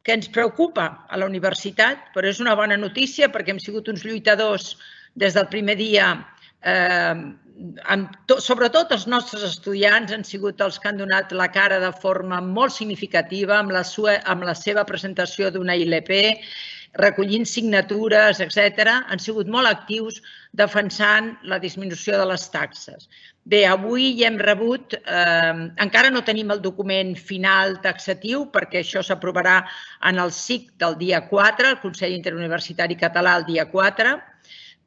que ens preocupa a la universitat, però és una bona notícia perquè hem sigut uns lluitadors des del primer dia Sobretot els nostres estudiants han sigut els que han donat la cara de forma molt significativa amb la seva presentació d'una ILP, recollint signatures, etc. Han sigut molt actius defensant la disminució de les taxes. Bé, avui ja hem rebut, encara no tenim el document final taxatiu perquè això s'aprovarà en el CIC del dia 4, el Consell Interuniversitari Català el dia 4,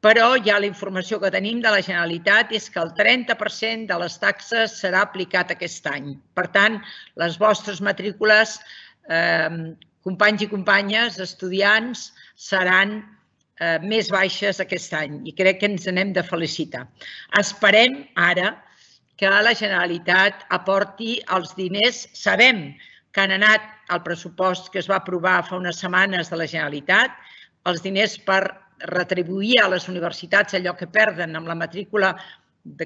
però ja la informació que tenim de la Generalitat és que el 30% de les taxes serà aplicat aquest any. Per tant, les vostres matrícules, companys i companyes, estudiants, seran més baixes aquest any i crec que ens n'hem de felicitar. Esperem ara que la Generalitat aporti els diners. Sabem que han anat al pressupost que es va aprovar fa unes setmanes de la Generalitat, els diners per retribuir a les universitats allò que perden amb la matrícula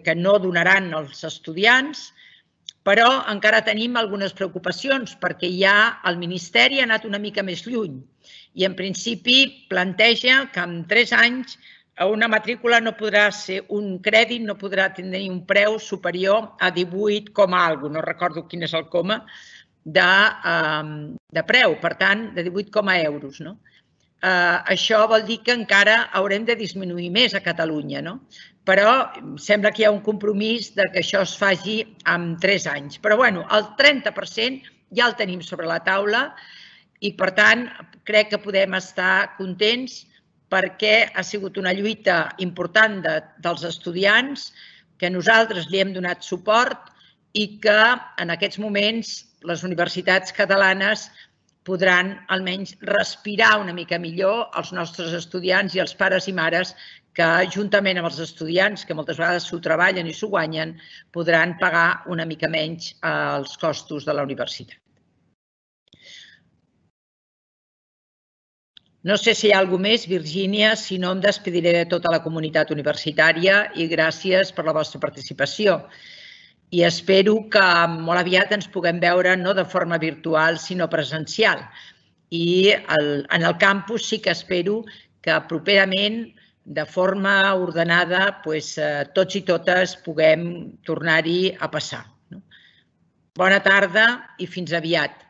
que no donaran els estudiants, però encara tenim algunes preocupacions perquè ja el Ministeri ha anat una mica més lluny i en principi planteja que en 3 anys una matrícula no podrà ser un crèdit, no podrà tenir un preu superior a 18 coma alguna cosa, no recordo quin és el coma, de preu, per tant, de 18 €. No? Això vol dir que encara haurem de disminuir més a Catalunya, no? Però sembla que hi ha un compromís que això es faci en 3 anys. Però bueno, el 30% ja el tenim sobre la taula i, per tant, crec que podem estar contents perquè ha sigut una lluita important dels estudiants, que nosaltres li hem donat suport i que en aquests moments les universitats catalanes podran almenys respirar una mica millor els nostres estudiants i els pares i mares que, juntament amb els estudiants, que moltes vegades s'ho treballen i s'ho guanyen, podran pagar una mica menys els costos de la universitat. No sé si hi ha algú més, Virgínia, si no em despediré de tota la comunitat universitària i gràcies per la vostra participació. I espero que molt aviat ens puguem veure no de forma virtual, sinó presencial. I en el campus sí que espero que properament, de forma ordenada, tots i totes puguem tornar-hi a passar. Bona tarda i fins aviat.